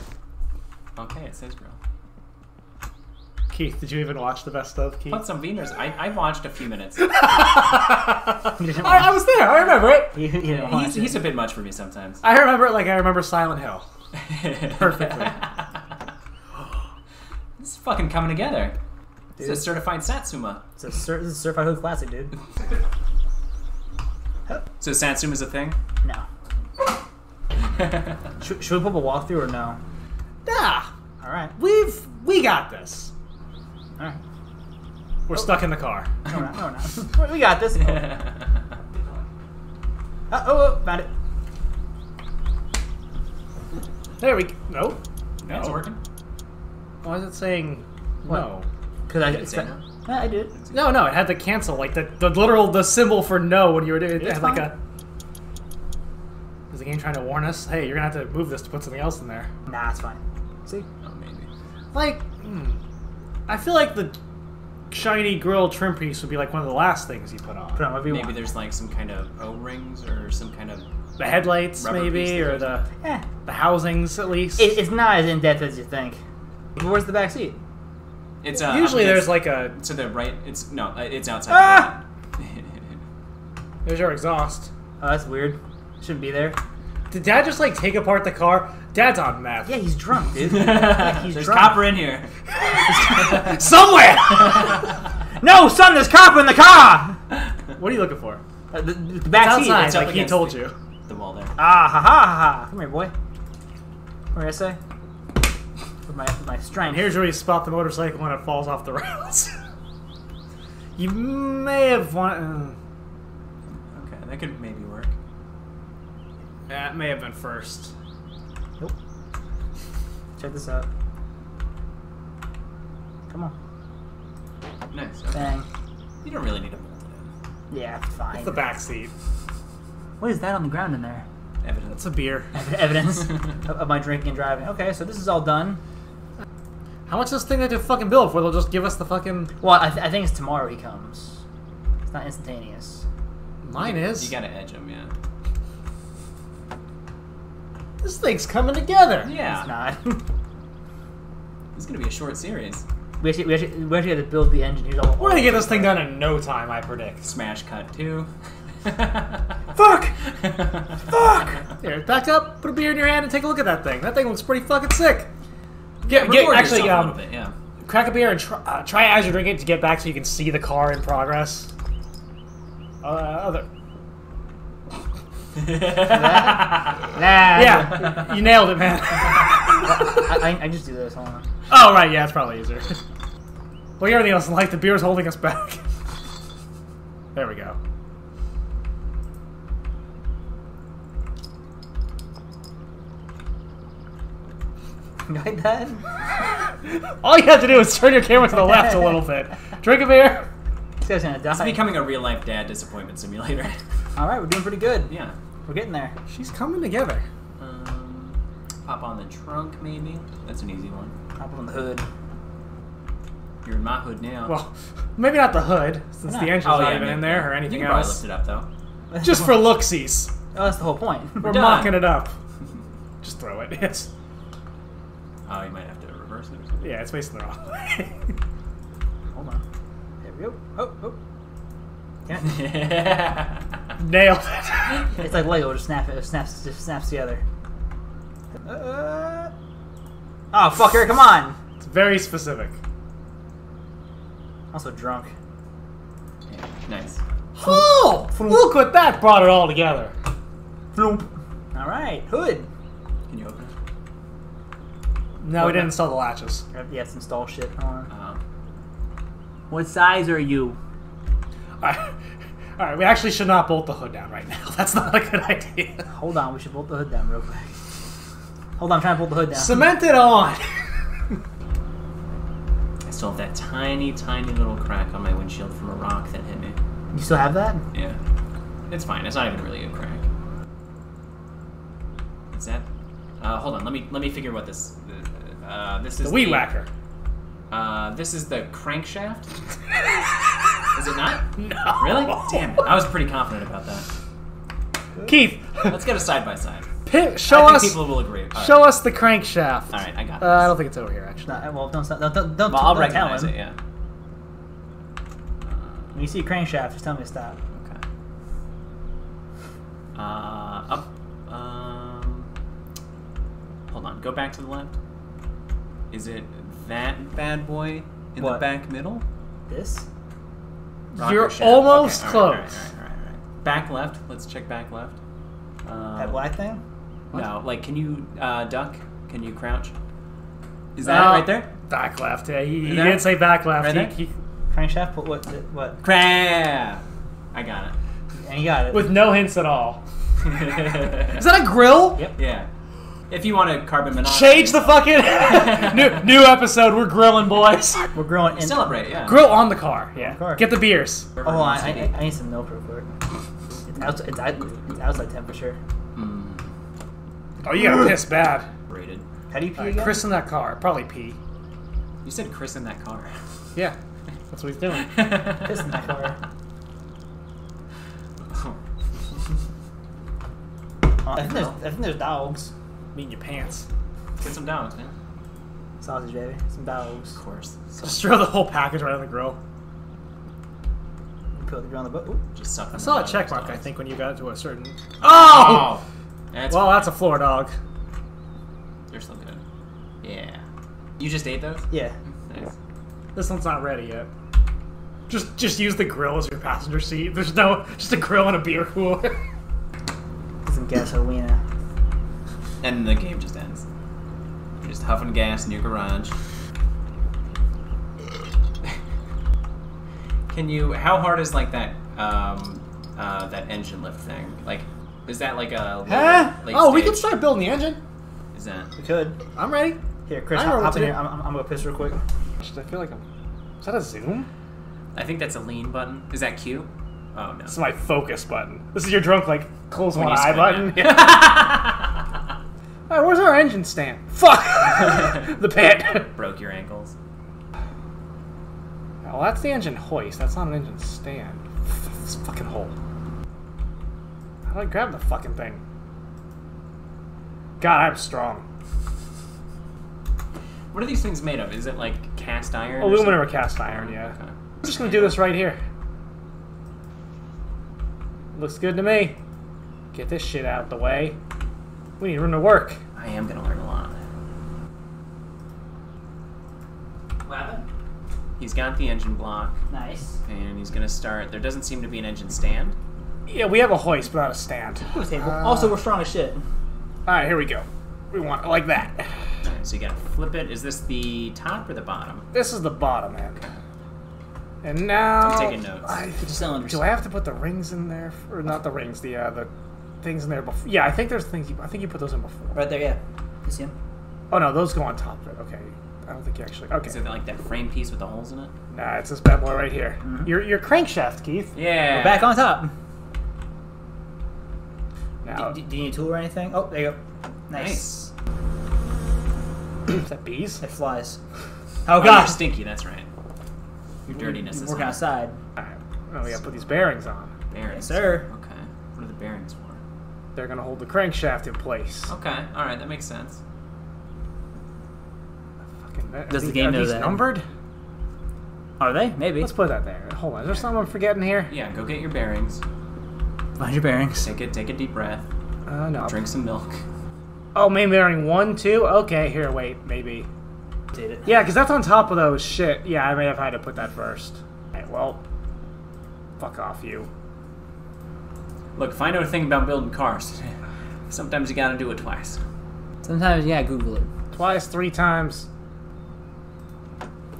Okay, it says grill. Keith, did you even watch the best of? Keith, put some Wieners. I I watched a few minutes. I, I was there. I remember it. You, you yeah, he's, it. He's a bit much for me sometimes. I remember it like I remember Silent Hill. Perfectly. This is fucking coming together. Dude. It's a certified Satsuma. It's a, cer it's a certified hood classic, dude. So Satsuma's a thing? No. should, should we put up a walkthrough or no? Nah. All right. We've we got this. All right. We're oh. stuck in the car. No, we're not. No, we're not. We got this. Oh. uh, oh, oh, found it. There we go. No. No. It's working. Why is it saying what? No? Because I did. No? Yeah, I did. No, no. It had to cancel. Like the the literal the symbol for no when you were doing it. It's had fine. Like a, the game trying to warn us, hey, you're gonna have to move this to put something else in there. Nah, it's fine. See? Oh, maybe. Like, mm, I feel like the shiny grill trim piece would be like one of the last things you put on. Put on maybe there's like some kind of O-rings or some kind of... The headlights, maybe, or the eh. the housings, at least. It, it's not as in-depth as you think. Where's the back seat? It's uh, Usually there's like a... To the right, it's... No, it's outside. Ah! The right. There's your exhaust. Oh, that's weird. Shouldn't be there. Did Dad just like take apart the car? Dad's on meth. Yeah, he's drunk, dude. Yeah, he's there's drunk. Copper in here. Somewhere! No, son, there's copper in the car! What are you looking for? Uh, the, the back it's seat. Outside, it's like he told the, you. The wall there. Ah, ha, ha, ha, ha. Come here, boy. Come here, I say. With my, with my strength. And here's where you spot the motorcycle when it falls off the rails. You may have won. Okay, that could maybe work. That may have been first. Nope. Check this out. Come on. Nice. Okay. Bang. You don't really need to bolt it in. Yeah, fine. It's the back seat. What is that on the ground in there? Evidence. It's a beer. Evidence of my drinking and driving. Okay, so this is all done. How much does this thing they do fucking bill for? They'll just give us the fucking... Well, I, th I think it's tomorrow he comes. It's not instantaneous. Mine is. You gotta edge him, yeah. This thing's coming together. Yeah. It's not. It's gonna be a short series. We actually, we actually, we actually had to build the engine. We're gonna get this thing done in no time, I predict. Smash cut two. Fuck! Fuck! Here, back up. Put a beer in your hand and take a look at that thing. That thing looks pretty fucking sick. Get, get actually, um, a bit, yeah. Crack a beer and try, uh, try as you're drinking it to get back so you can see the car in progress. Uh, other. That? That. Yeah, you nailed it, man. I, I, I just do this, hold on. Oh, right, yeah, it's probably easier. Like everything else in life, the beer's holding us back. There we go. Like that? All you have to do is turn your camera to the left a little bit. Drink a beer. This guy's gonna die. It's becoming a real-life dad disappointment simulator. All right, we're doing pretty good. Yeah. We're getting there. She's coming together. Um, pop on the trunk, maybe? That's an easy one. Pop on the hood. You're in my hood now. Well, maybe not the hood, since the engine's oh, not yeah, even in there or anything you can else. Probably lift it up, though. Just for looksies. Oh, that's the whole point. We're, We're mocking it up. Just throw it. Yes. Oh, you might have to reverse it or something. Yeah, it's facing the wrong way. Hold on. There we go. Oh, oh. Yeah. Nailed it. It's like Lego, just snap it. It snaps, it snaps together. Uh, oh, fucker, come on. It's very specific. Also drunk. Yeah, nice. Oh! Floop. Look what that brought it all together. Floop. Alright, hood. Can you open it? No, we didn't install the latches. Yeah, it's install shit. Hold on. Um, what size are you? Alright, all right, we actually should not bolt the hood down right now. That's not a good idea. Hold on, we should bolt the hood down real quick. Hold on, I'm trying to bolt the hood down. Cement it on! I still have that tiny, tiny little crack on my windshield from a rock that hit me. You still have that? Yeah. It's fine, it's not even really a crack. What's that? Uh, hold on, let me let me figure what this... Uh, this is the weed the, whacker. Uh, this is the crankshaft. Is it not? No. Really? Damn it! I was pretty confident about that. Keith, let's get a side by side. Pit, show I us. Think people will agree. All show right. us the crankshaft. All right, I got. This. Uh, I don't think it's over here actually. No, well, don't don't don't. don't well, I'll don't recognize it. Yeah. When you see crankshaft, just tell me to stop. Okay. Uh, up. Um. Hold on. Go back to the left. Is it that bad boy in what? The back middle? This? Rocker You're shaft. almost okay, close. All right, all right, all right, all right. Back left. Let's check back left. Uh, that black thing? What? No. Like, can you uh, duck? Can you crouch? Is that uh, it right there? Back left. Yeah, he, he didn't say back left. Right he, he, crankshaft? What? What? what? Crank! I got it. And you got it. With no hints at all. Is that a grill? Yep. Yeah. If you want to carbon monoxide. Change the fucking new, new episode. We're grilling, boys. We're grilling. In Celebrate, yeah. Grill on the car, yeah. The car. Get the beers. Oh, oh I, I, I need some milk real quick. It's, out, it's, it's outside temperature. Mm. Oh, you got piss bad. Rated. How do you pee right, again? Chris in that car. Probably pee. You said Chris in that car. Yeah, that's what he's doing. Chris in that car. Oh. I, think there's, I think there's dogs. In your pants. Get some dogs, man. Sausage, baby. Some dogs. Of course. So just throw the whole package right on the grill. Put the grill on the boat. Just suck. I saw a check mark, dogs. I think, when you got to a certain. Oh! oh that's well, funny. That's a floor dog. They're still good. Yeah. You just ate those? Yeah. Nice. This one's not ready yet. Just, just use the grill as your passenger seat. There's no, just a grill and a beer cooler. Some gasolina. And the game just ends. You're just huffing gas in your garage. Can you? How hard is like that? Um, uh, that engine lift thing. Like, is that like a? Huh? Oh, we could start building the engine. Is that? We could. I'm ready. Here, Chris, hop in here. I'm, I'm, I'm gonna piss real quick. I feel like I'm. Is that a zoom? I think that's a lean button. Is that Q? Oh no. This is my focus button. This is your drunk like close one eye button. Alright, where's our engine stand? Fuck! The pit! Broke your ankles. Well, that's the engine hoist. That's not an engine stand. This fucking hole. How do I grab the fucking thing? God, I'm strong. What are these things made of? Is it like cast iron? Aluminum or, or cast iron, yeah. Okay. I'm just gonna do this right here. Looks good to me. Get this shit out of the way. We need room to work. I am gonna learn a lot. Eleven. He's got the engine block. Nice. And he's gonna start. There doesn't seem to be an engine stand. Yeah, we have a hoist, but not a stand. Uh, also, we're strong as shit. All right, here we go. We want it like that. All right. So you gotta flip it. Is this the top or the bottom? This is the bottom end. And now I'm taking notes. I, do I have to put the rings in there, or not the rings? The uh, the things in there before. Yeah, I think there's things. You, I think you put those in before. Right there, yeah. You see them? Oh no, those go on top of it. Okay, I don't think you actually. Okay. Is it like that frame piece with the holes in it? Nah, it's this bad boy right here. Mm-hmm. Your your crankshaft, Keith. Yeah. We're back on top. Now, do, do you need a tool or anything? Oh, there you go. Nice. nice. Is that bees? It flies. Oh god. Oh, stinky. That's right. Your dirtiness is working outside. All right. Well, we gotta put these bearings on. Bearings, yes, sir. Okay. What are the bearings for? They're gonna hold the crankshaft in place. Okay. All right. That makes sense. Fucking. Does these, the game are know these that? Numbered? Are they? Maybe. Let's put that there. Hold on. Is there something I'm forgetting here? Yeah. Go get your bearings. Find your bearings. Take it. Take a deep breath. Uh, no. Drink some milk. Oh, main bearing one, two. Okay. Here. Wait. Maybe. Did it. Yeah, because that's on top of those shit. Yeah, I may have had to put that first. Alright, well, fuck off, you. Look, if I know a thing about building cars, sometimes you gotta do it twice. Sometimes, yeah, Google it. Twice, three times.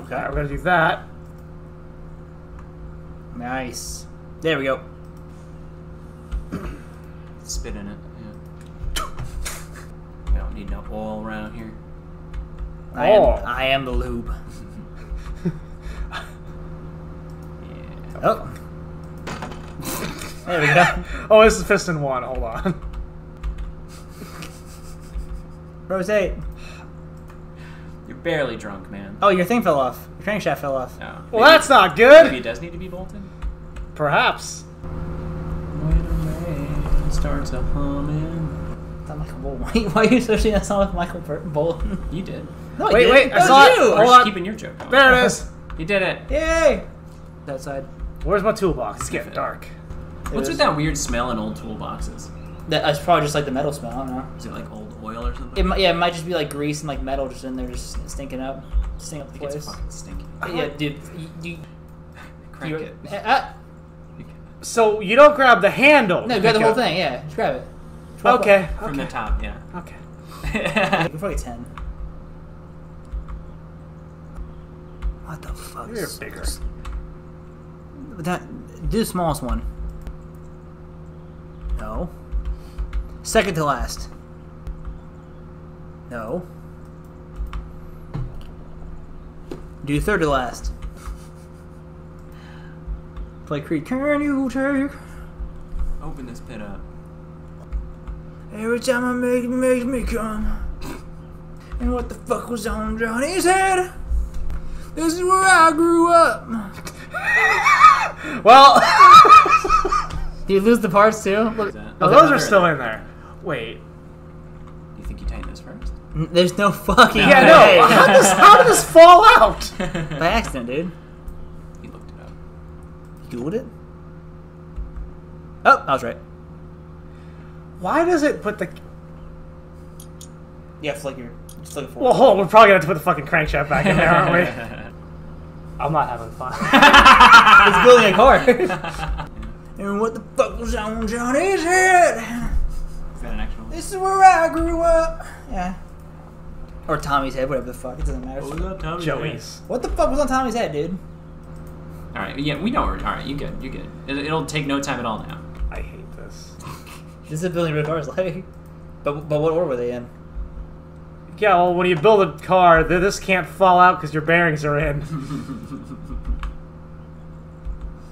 Okay, we're gonna do that. Nice. There we go. Spit in it, yeah. We don't need no oil around here. I am, oh. I am the lube. yeah. Oh. There we go. Oh, this is piston one. Hold on. Rosé. You're barely drunk, man. Oh, your thing fell off. Your crankshaft fell off. Oh. Well, maybe, that's not good. Maybe it does need to be bolted? Perhaps. Wait a starts a humming. That Michael Bolton. Why are you associating that song with Michael Bolton? You did. No, wait, I wait, I saw it. Hold on. Just keeping your joke going. There it is. You did it. Yay. That side. Where's my toolbox? It's getting dark. It What's is. with that weird smell in old toolboxes? That's probably just like the metal smell, I don't know. Is it like old oil or something? It might, yeah, it might just be like grease and like metal just in there just stinking up. Stinking up the place. It's fucking stinky. But yeah, dude. You, you, Crank you, it. Uh, so you don't grab the handle. No, grab the whole thing, yeah. Just grab it. Okay. From okay. the top, yeah. Okay. Before we get ten. What the fuck? You're bigger. That, do the smallest one. No. Second to last. No. Do third to last. Play Creed. Can you take? Open this pit up. Every time I make it makes me come. And what the fuck was on Johnny's head? This is where I grew up. Well, do you lose the parts too? Look. Oh, those are still in there. Wait. You think you tighten this first? There's no fucking. Yeah, no. How did this, how did this fall out? By accident, dude. You looked it up. You Googled it? Oh, I was right. Why does it put the? Yeah, flicker. Just looking forward. Well, hold on. We're probably gonna have to put the fucking crankshaft back in there, aren't we? I'm not having fun. It's building a car. And what the fuck was on Johnny's head? Is that an actual? This is where I grew up. Yeah. Or Tommy's head, whatever the fuck. It doesn't matter. What was on Tommy's Joey's. Head? What the fuck was on Tommy's head, dude? All right. Yeah, we know. All right, you good? You good? It'll take no time at all now. I hate this. This is a building real cars, like. But but what order were they in? Yeah, well, when you build a car, this can't fall out because your bearings are in.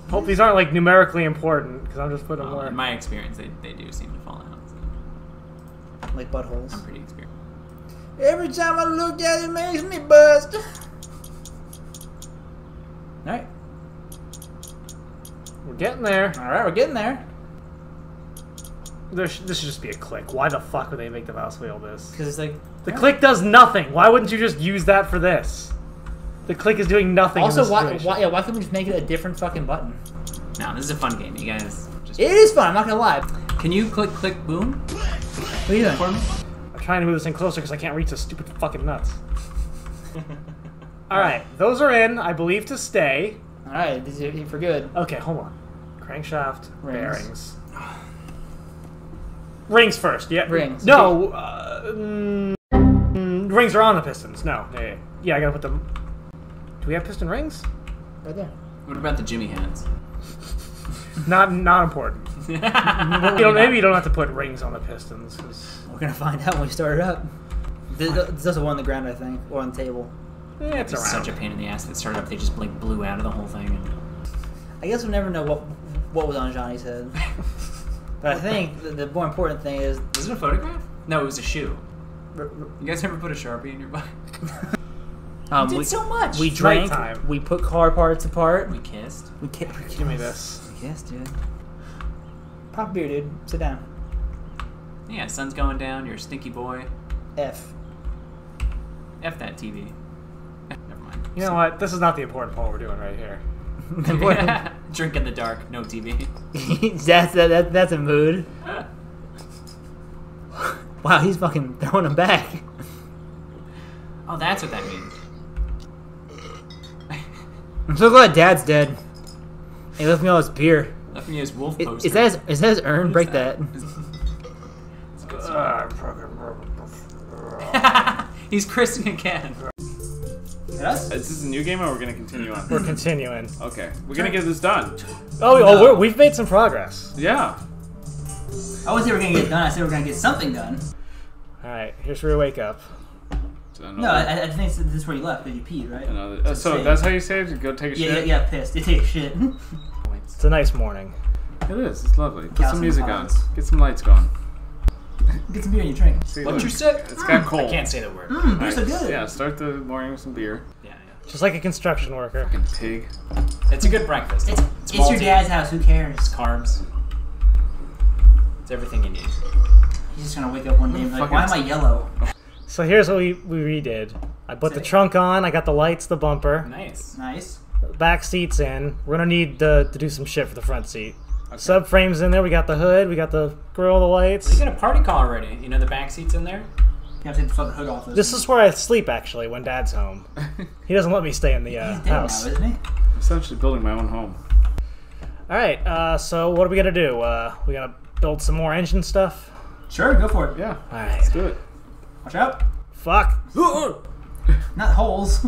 Hope these aren't, like, numerically important, because I'm just putting well, them more. In my experience, they, they do seem to fall out. So. Like buttholes? I'm pretty experienced. Every time I look at it, it makes me bust. Alright. We're getting there. Alright, we're getting there. There sh this should just be a click. Why the fuck would they make the mouse wheel this? Because it's like... The yeah. click does nothing. Why wouldn't you just use that for this? The click is doing nothing. Also, why, why, yeah, why couldn't we just make it a different fucking button? No, this is a fun game, you guys. Just... It is fun. I'm not gonna lie. Can you click, click, boom? What are you doing? I'm trying to move this in closer because I can't reach those stupid fucking nuts. All right, those are in. I believe to stay. All right, these are for good. Okay, hold on. Crankshaft, rings. bearings. Rings first. Yeah. Rings. No. Uh, mm, rings are on the pistons. No. Yeah, yeah. yeah I gotta put them. Do we have piston rings? Right there. What about the Jimmy hands? Not not important. you don't, maybe you don't have to put rings on the pistons. Cause... We're gonna find out when we start it up. There's also one on the ground, I think, or on the table. Yeah, it's, it's such a pain in the ass that started up. They just like blew out of the whole thing. And... I guess we'll never know what what was on Johnny's head. But I think the, the more important thing is... Was it a photograph? No, it was a shoe. R R you guys ever put a Sharpie in your butt? um, you did we, so much! We drank, time. we put car parts apart. We kissed. We kissed. Give me this. We kissed, dude. Pop beer, dude. Sit down. Yeah, sun's going down. You're a stinky boy. F. F that T V. Never mind. You know what? This is not the important poll we're doing right here. Yeah. Drink in the dark, no T V. that's that, that, that's a mood. Wow, he's fucking throwing him back. Oh, that's what that means. I'm so glad Dad's dead. He left me all his beer. Left me his wolf poster. It, is that his, is that his urn? What Break that. that. He's christening again. Yes? Is this a new game or we're going to continue on? We're continuing. Okay. We're going to get this done. Oh, no. oh we're, we've made some progress. Yeah. I wasn't saying we're going to get done. I said we're going to get something done. All right. Here's where you wake up. So no, I, I think this is where you left because you peed, right? Another, uh, so saved. That's how you saved? You go take a yeah, shit? Yeah, yeah, pissed. You take a shit. It's a nice morning. It is. It's lovely. Put Cows some music on. Get some lights going. Get some beer in your drink. See, What's look, your sip? It's mm. got cold. I can't say the word. Mm, beer's right. so good. Yeah, start the morning with some beer. Yeah, yeah. Just like a construction worker. Fucking pig. It's a good breakfast. It's, it's, it's your dad's house. Who cares? It's carbs. It's everything you need. He's just gonna wake up one day and be like, why am I yellow? So here's what we, we redid. I put the trunk on. I got the lights, the bumper. Nice. Nice. Back seat's in. We're gonna need to, to do some shit for the front seat. Okay. Subframes in there. We got the hood. We got the grill. The lights. You got a party call already. You know the back seats in there. You have to take the fucking hood off. This is where I sleep actually when Dad's home. He doesn't let me stay in the uh, He's dead house. Now, isn't he? I'm essentially building my own home. All right. Uh, so what are we gonna do? Uh, we gonna build some more engine stuff. Sure. Go for it. Yeah. All right. Let's do it. Watch out. Fuck. Not holes.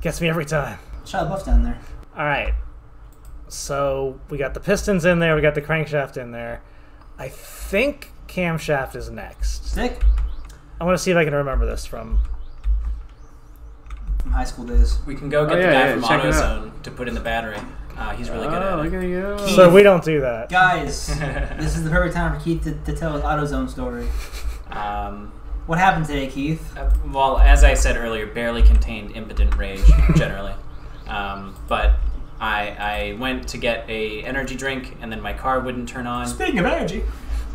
Gets me every time. Shot a buff down there. All right. So we got the pistons in there, we got the crankshaft in there. I think camshaft is next. Sick. I want to see if I can remember this from, from high school days. We can go get oh, the yeah, guy yeah, from AutoZone to put in the battery. Uh, he's really oh, good at it. Look at you. Keith, so we don't do that. Guys, this is the perfect time for Keith to, to tell his AutoZone story. Um, what happened today, Keith? Uh, well, as I said earlier, barely contained impotent rage, generally. Um, but... I, I went to get a energy drink, and then my car wouldn't turn on. Speaking of energy.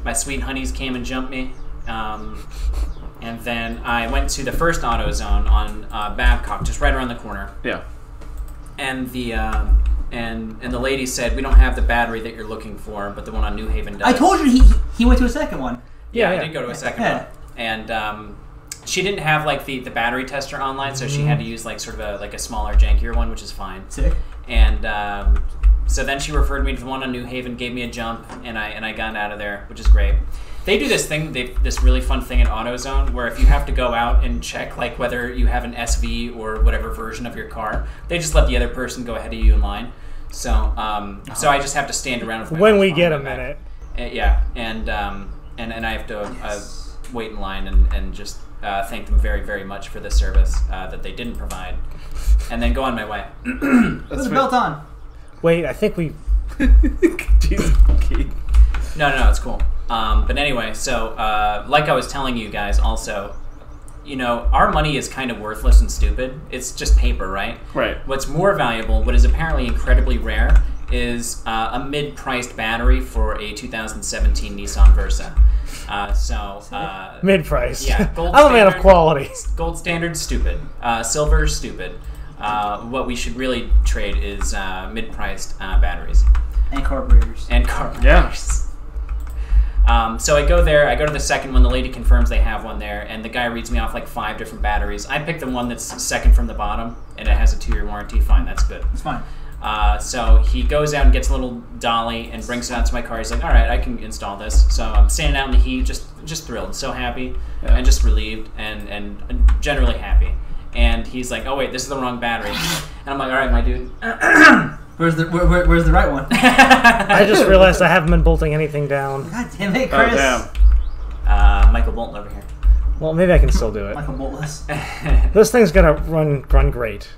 My sweet honeys came and jumped me. Um, and then I went to the first AutoZone on uh, Babcock, just right around the corner. Yeah. And the uh, and and the lady said, we don't have the battery that you're looking for, but the one on New Haven does. I told you he, he went to a second one. Yeah, yeah. I did go to a second yeah. one. And... Um, she didn't have like the, the battery tester online, so she had to use like sort of a like a smaller, jankier one, which is fine. Sick. And um, so then she referred me to the one on New Haven, gave me a jump, and I and I got out of there, which is great. They do this thing, they, this really fun thing in AutoZone, where if you have to go out and check like whether you have an S V or whatever version of your car, they just let the other person go ahead of you in line. So um, so I just have to stand around with my when we get a minute. And, yeah, and um and and I have to yes. uh, wait in line and and just. Uh, thank them very, very much for the service uh, that they didn't provide, and then go on my way. Put the belt on. Wait, I think we. Jesus. No, no, no, it's cool. Um, but anyway, so uh, like I was telling you guys, also, you know, our money is kind of worthless and stupid. It's just paper, right? Right. What's more valuable, what is apparently incredibly rare, is uh, a mid-priced battery for a two thousand seventeen Nissan Versa. Uh, so uh, mid price. Yeah, gold I'm standard, a man of quality. Gold standard, stupid. Uh, silver, stupid. Uh, what we should really trade is uh, mid priced uh, batteries and carburetors. And carburetors. Yeah. Um, so I go there. I go to the second one. The lady confirms they have one there, and the guy reads me off like five different batteries. I pick the one that's second from the bottom, and it has a two year warranty. Fine, that's good. It's fine. Uh, so he goes out and gets a little dolly and brings it out to my car. He's like, all right, I can install this. So I'm standing out in the heat, just just thrilled, so happy, yeah. and just relieved, and, and generally happy. And he's like, oh, wait, this is the wrong battery. And I'm like, all right, my dude. Where's the where, where, where's the right one? I just realized I haven't been bolting anything down. God damn it, Chris. Oh, damn. Uh, Michael Bolton over here. Well, maybe I can still do it. Michael Boltless. This thing's going to run run great.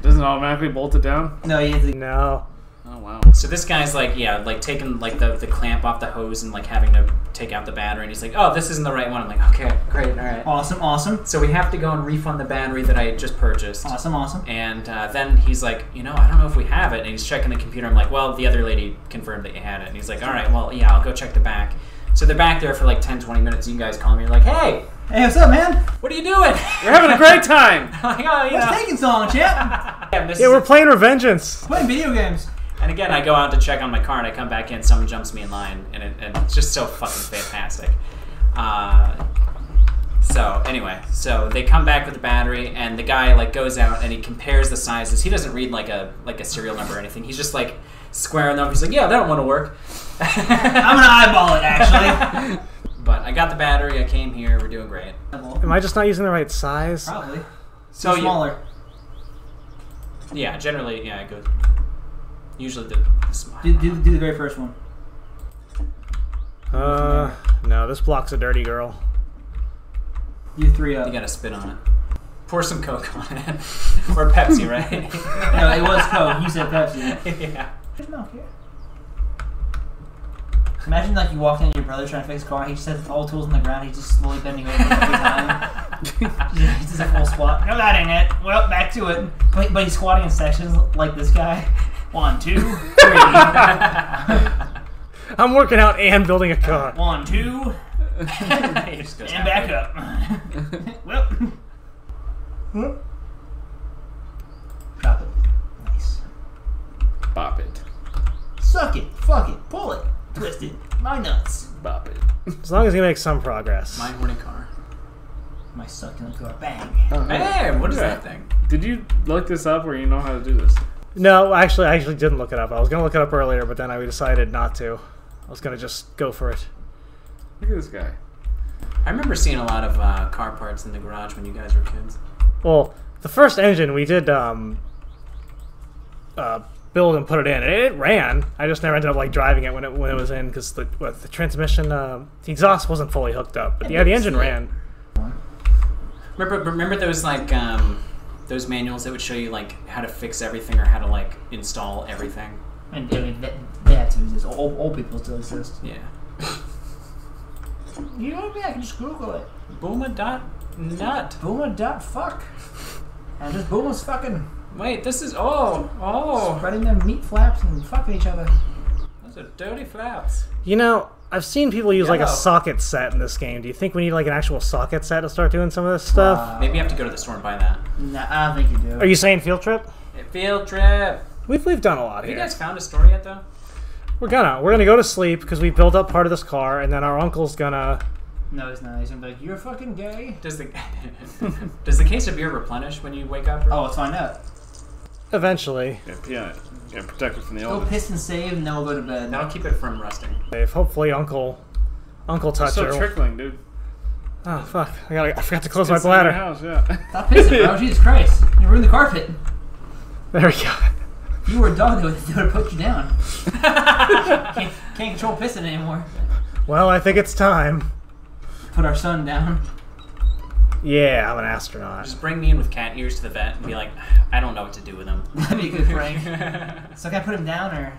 Doesn't it automatically bolt it down? No, you have to... No. Oh, wow. So this guy's like, yeah, like taking like the, the clamp off the hose and like having to take out the battery. And he's like, oh, this isn't the right one. I'm like, okay, great, all right. Awesome, awesome. So we have to go and refund the battery that I had just purchased. Awesome, awesome. And uh, then he's like, you know, I don't know if we have it. And he's checking the computer. I'm like, well, the other lady confirmed that you had it. And he's like, all right, well, yeah, I'll go check the back. So they're back there for like ten, twenty minutes. You guys call me. You're like, hey. Hey, what's up, man? What are you doing? We're having a great time. Like, oh, you what's know. taking so long, champ? Yeah, yeah, we're playing Revengeance. Playing video games. And again, I go out to check on my car, and I come back in. Someone jumps me in line, and, it, and it's just so fucking fantastic. Uh, so anyway, so they come back with the battery, and the guy like goes out and he compares the sizes. He doesn't read like a like a serial number or anything. He's just like squaring them. He's like, yeah, that won't work. I'm gonna eyeball it actually. But I got the battery. I came here. We're doing great. Am I just not using the right size? Probably. So Too smaller. You, yeah, generally, yeah, it goes. Usually the do, do, do the very first one. Uh, no, this block's a dirty girl. You three up. You gotta spit on it. Pour some Coke on it. Or Pepsi, right? No, it was Coke. You said Pepsi. Yeah. There's milk here. Imagine like you walk in and your brother's trying to fix a car. He just has all the tools on the ground. He's just slowly bending over every time. He's just a full squat. No, that ain't it. Well, back to it. But, but he's squatting in sections like this guy. One, two, three. I'm working out and building a car. One, two, and back up. Well, drop it. Nice. Bop it. Suck it. Fuck it. Pull it. Twist it. My nuts. Bop it. As long as you make some progress. My horny car. My succulent car. Bang. Oh, hey, what is that thing? Did you look this up, or you know how to do this? No, actually, I actually didn't look it up. I was going to look it up earlier, but then I decided not to. I was going to just go for it. Look at this guy. I remember seeing a lot of uh, car parts in the garage when you guys were kids. Well, the first engine we did um, uh, build and put it in. It, it ran. I just never ended up like driving it when it when it was in because the what, the transmission, uh, the exhaust wasn't fully hooked up. But yeah, the engine ran. Remember, remember those like. Um, Those manuals that would show you like how to fix everything or how to like install everything. And I mean, that, that exists. Old, old people still exist. Yeah. You know what I mean? I can just Google it. Booma dot nut. Booma dot fuck. And just Booma's fucking. Wait, this is oh oh. Spreading their meat flaps and fucking each other. Those are dirty flaps. You know. I've seen people use Yellow. like a socket set in this game. Do you think we need like an actual socket set to start doing some of this stuff? Uh, maybe you have to go to the store and buy that. No, I don't think you do. Are you saying field trip? Yeah, field trip. We've we've done a lot have here. You guys found a store yet though? We're gonna we're gonna go to sleep because we built up part of this car, and then our uncle's gonna. No, he's not. He's gonna be like, "You're fucking gay." Does the does the case of beer replenish when you wake up? Or... Oh, let's find out. Eventually. Yeah, yeah, yeah, protect it from the old. Go piss and save, and then we'll go to bed. That'll keep it from rusting. Hopefully, Uncle, Uncle Toucher. It's still trickling, dude. Oh fuck! I got. I forgot to close it's my bladder. House, yeah. Stop pissing, bro! Jesus Christ! You ruined the carpet. There we go. If you were a dog, they would have put you down. can't, can't control pissing anymore. Well, I think it's time. Put our son down. Yeah, I'm an astronaut. Just bring me in with cat ears to the vet and be like, I don't know what to do with him. That'd be a good prank. So can I put him down or?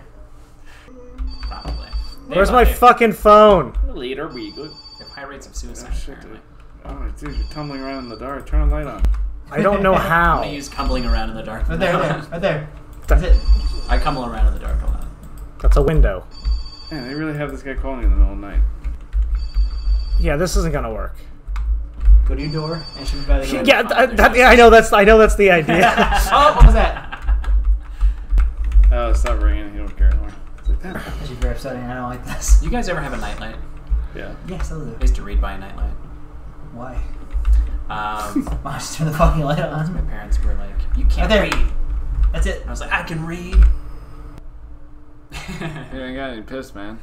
Probably. They Where's my it. fucking phone? Later, we good. They have high rates of suicide. Oh, shit, dude. Oh, dude, you're tumbling around in the dark. Turn a light on. I don't know how. I'm gonna use tumbling around in the dark. Right there, right there. That's it. I cumble around in the dark a lot. That's a window. Man, they really have this guy calling in the middle of the night. Yeah, this isn't gonna work. Go to your door and shoot by the door. Yeah, that, that, yeah, I know that's I know that's the idea. Oh, what was that? Oh, stop ringing. You don't care anymore. It's like that. That's very upsetting. I don't like this. You guys ever have a nightlight? Yeah. Yes, I do. I used to read by a nightlight. Why? Um, I just turn the fucking light on. My parents were like, "You can't read." That's it. I was like, I can read. You ain't got any piss, man.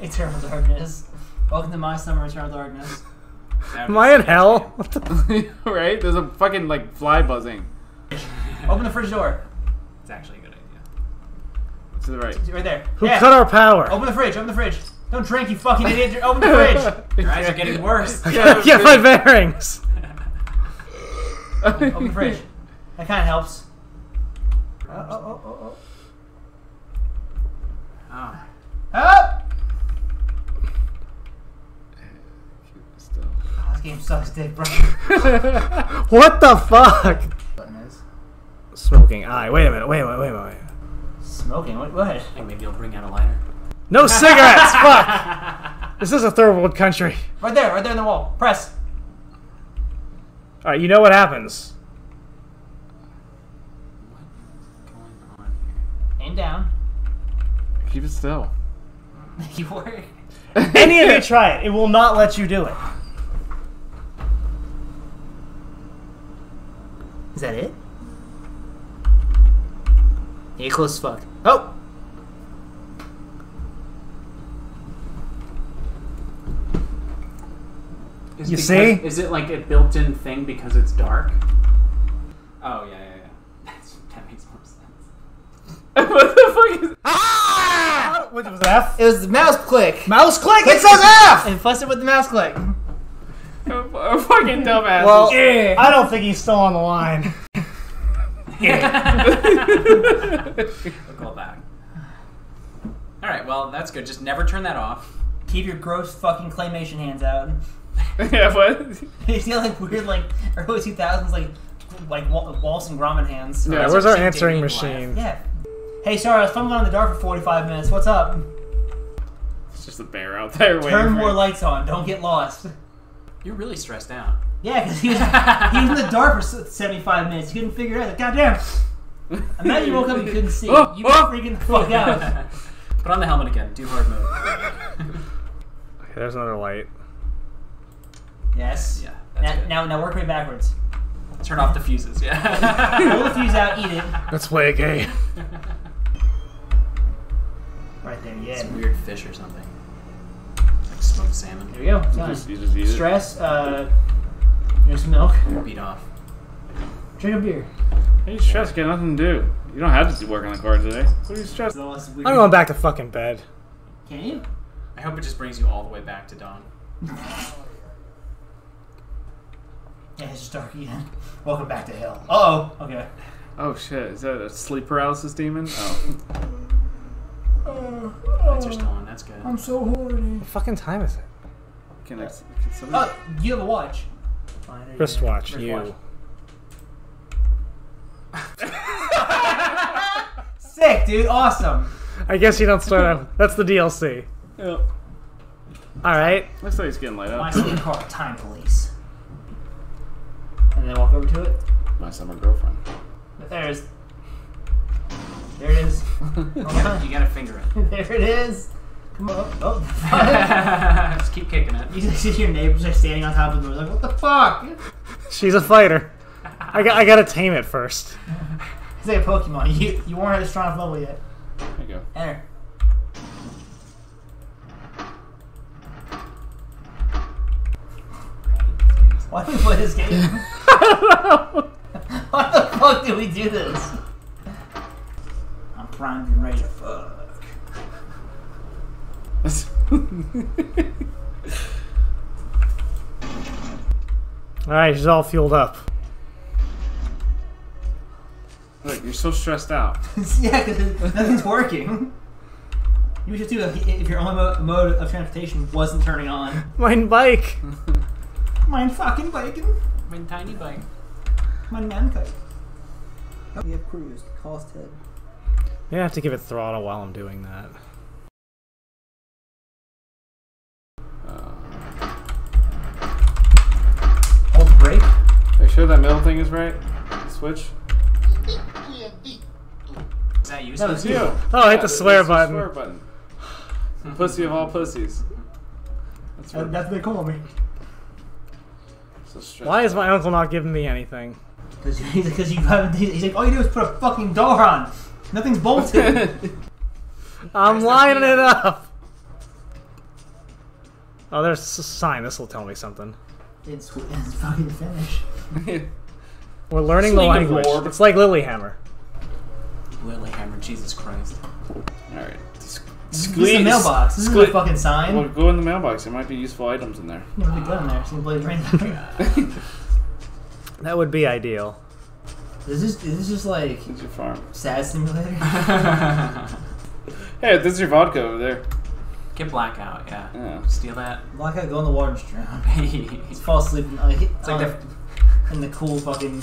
Eternal Darkness. Welcome to My Summer Eternal Darkness. Am I in hell? What the right? There's a fucking, like, fly buzzing. Open the fridge door. It's actually a good idea. To the right. Right there. Who yeah. cut our power? Open the fridge. Open the fridge. Don't drink, you fucking idiot. Open the fridge. Your eyes are getting worse. Get yeah, my bearings. Open the fridge. That kind of helps. Oh, oh, oh, oh, oh. Oh. Help! Oh, this game sucks dick, bro. What the fuck? Smoking eye. Wait a minute. Wait a minute. Wait a minute. Smoking? What? What? I think maybe I'll bring out a lighter. No cigarettes! Fuck! This is a third world country. Right there, right there in the wall. Press. Alright, you know what happens. What's going on here? And down. Keep it still. You worry. Any of you try it, it will not let you do it. Is that it? Yeah, close as fuck. Oh! Is you because, see? Is it like a built-in thing because it's dark? Oh, yeah, yeah, yeah. That's, that makes more sense. What the fuck is... Ah! What was it, F? It was the mouse click. Mouse click? It says F! And fuss it with the mouse click. A fucking dumbass. Well, yeah. I don't think he's still on the line. Yeah. We'll call back. Alright, well, that's good. Just never turn that off. Keep your gross fucking claymation hands out. Yeah, what? You see, like, weird, like, early two thousands, like, like waltz and ramen hands. Yeah, where's our answering machine? Yeah. Hey, sorry, I was fumbling in the dark for forty-five minutes. What's up? It's just a bear out there. Turn more lights on. Don't get lost. You're really stressed out. Yeah, because he, he was in the dark for seventy-five minutes. You couldn't figure it out. Like, goddamn. Imagine you woke up and you couldn't see. Oh, you were oh. freaking the fuck out. Put on the helmet again. Do hard mode. Okay, there's another light. Yes. Yeah. That's now, now, now work way backwards. Turn off the fuses. Yeah. Pull the fuse out. Eat it. Let's play a game. Right there. Yeah. It's weird fish or something. Like smoked salmon. There we go. Done. You just, you just eat Stress. It. Uh, there's milk. Beat off. Drink a beer. Hey, stress. Got nothing to do. You don't have to work on the car today. What are you stressed? I'm going back to fucking bed. Can you? I hope it just brings you all the way back to dawn. Yeah, it's just dark again. Welcome back to hell. Uh oh. Okay. Oh shit! Is that a sleep paralysis demon? Oh. Uh, uh, Lights are still on. That's good. I'm so horny. What fucking time is it? Can I? Can somebody... Oh, you have a watch. Wristwatch. You. Sick, dude. Awesome. I guess you don't start out. That's the D L C. Yep. All right. Looks like it's getting light up. My summer car. Time police. And then walk over to it. My summer girlfriend. But there it is. There it is. You gotta finger it. There it is. Come on. Oh. Just keep kicking it. You see your neighbors are standing on top of the door like, what the fuck? She's a fighter. I, got, I gotta tame it first. It's like a Pokemon. You, you weren't at a strong enough level yet. There you go. Enter. Why do we play this game? Why the fuck did we do this? I'm primed and ready to fuck. Alright, she's all fueled up. Look, you're so stressed out. Yeah, because nothing's working. You should do if, if your only mo mode of transportation wasn't turning on. Mine bike! Mine fucking biking. Mine tiny bike. Mine man kite. We have cruised. Cost head. Maybe I have to give it throttle while I'm doing that. Uh, Hold the brake. Make sure that middle thing is right. Switch. Is that you? That was you. Oh, I yeah, hit the swear button. Swear button. Pussy of all pussies. That's what they call me. So why is my uncle not giving me anything? Because he's, because you haven't. He's like, all you do is put a fucking door on. Nothing's bolted. I'm lining it up. Oh, there's a sign. This will tell me something. It's, it's fucking Finnish. We're learning the language. It's like Lilyhammer. Lilyhammer, Jesus Christ. Alright. Squeeze. This is a mailbox. This Squeeze. is a fucking sign. Well, go in the mailbox. There might be useful items in there. There might be good in there. It's gonna blow your brains out. That would be ideal. Is this, is this just like... This is your farm. Sad simulator? Hey, this is your vodka over there. Get blackout, yeah. yeah. Steal that. Blackout, go in the water and drown. Just fall asleep in, uh, it's like the, in the cool fucking...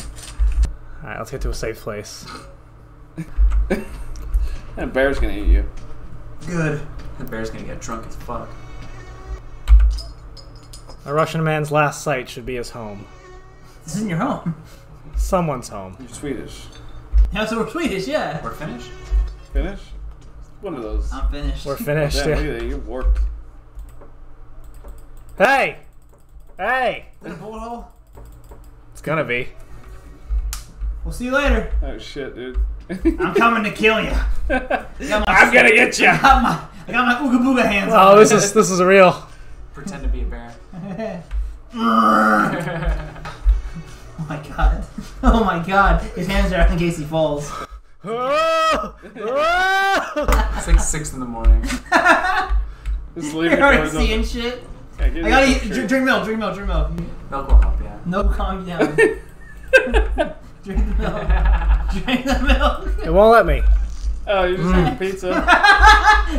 Alright, let's get to a safe place. That bear's gonna eat you. Good. The bear's gonna get drunk as fuck. A Russian man's last sight should be his home. This isn't your home. Someone's home. You're Swedish. Yeah, so we're Swedish, yeah. We're Finnish? Finnish? One of those. I'm finished. We're finished. Damn, yeah. Look at that, you're warped. Hey! Hey! Is it a bullet hole? It's gonna be. We'll see you later. Oh shit, dude. I'm coming to kill you. I'm gonna get you. I got my, I got my ooga booga hands. Oh, on. this is this is real. Pretend to be a bear. Oh my god. Oh my god. His hands are up in case he falls. It's like six in the morning. Just leave You're already seeing shit. Yeah, I gotta eat, drink, drink milk, drink milk, drink milk. Milk will help, yeah. No, calm down. Drink the milk. Drink the milk. It won't let me. Oh, you're just eating pizza.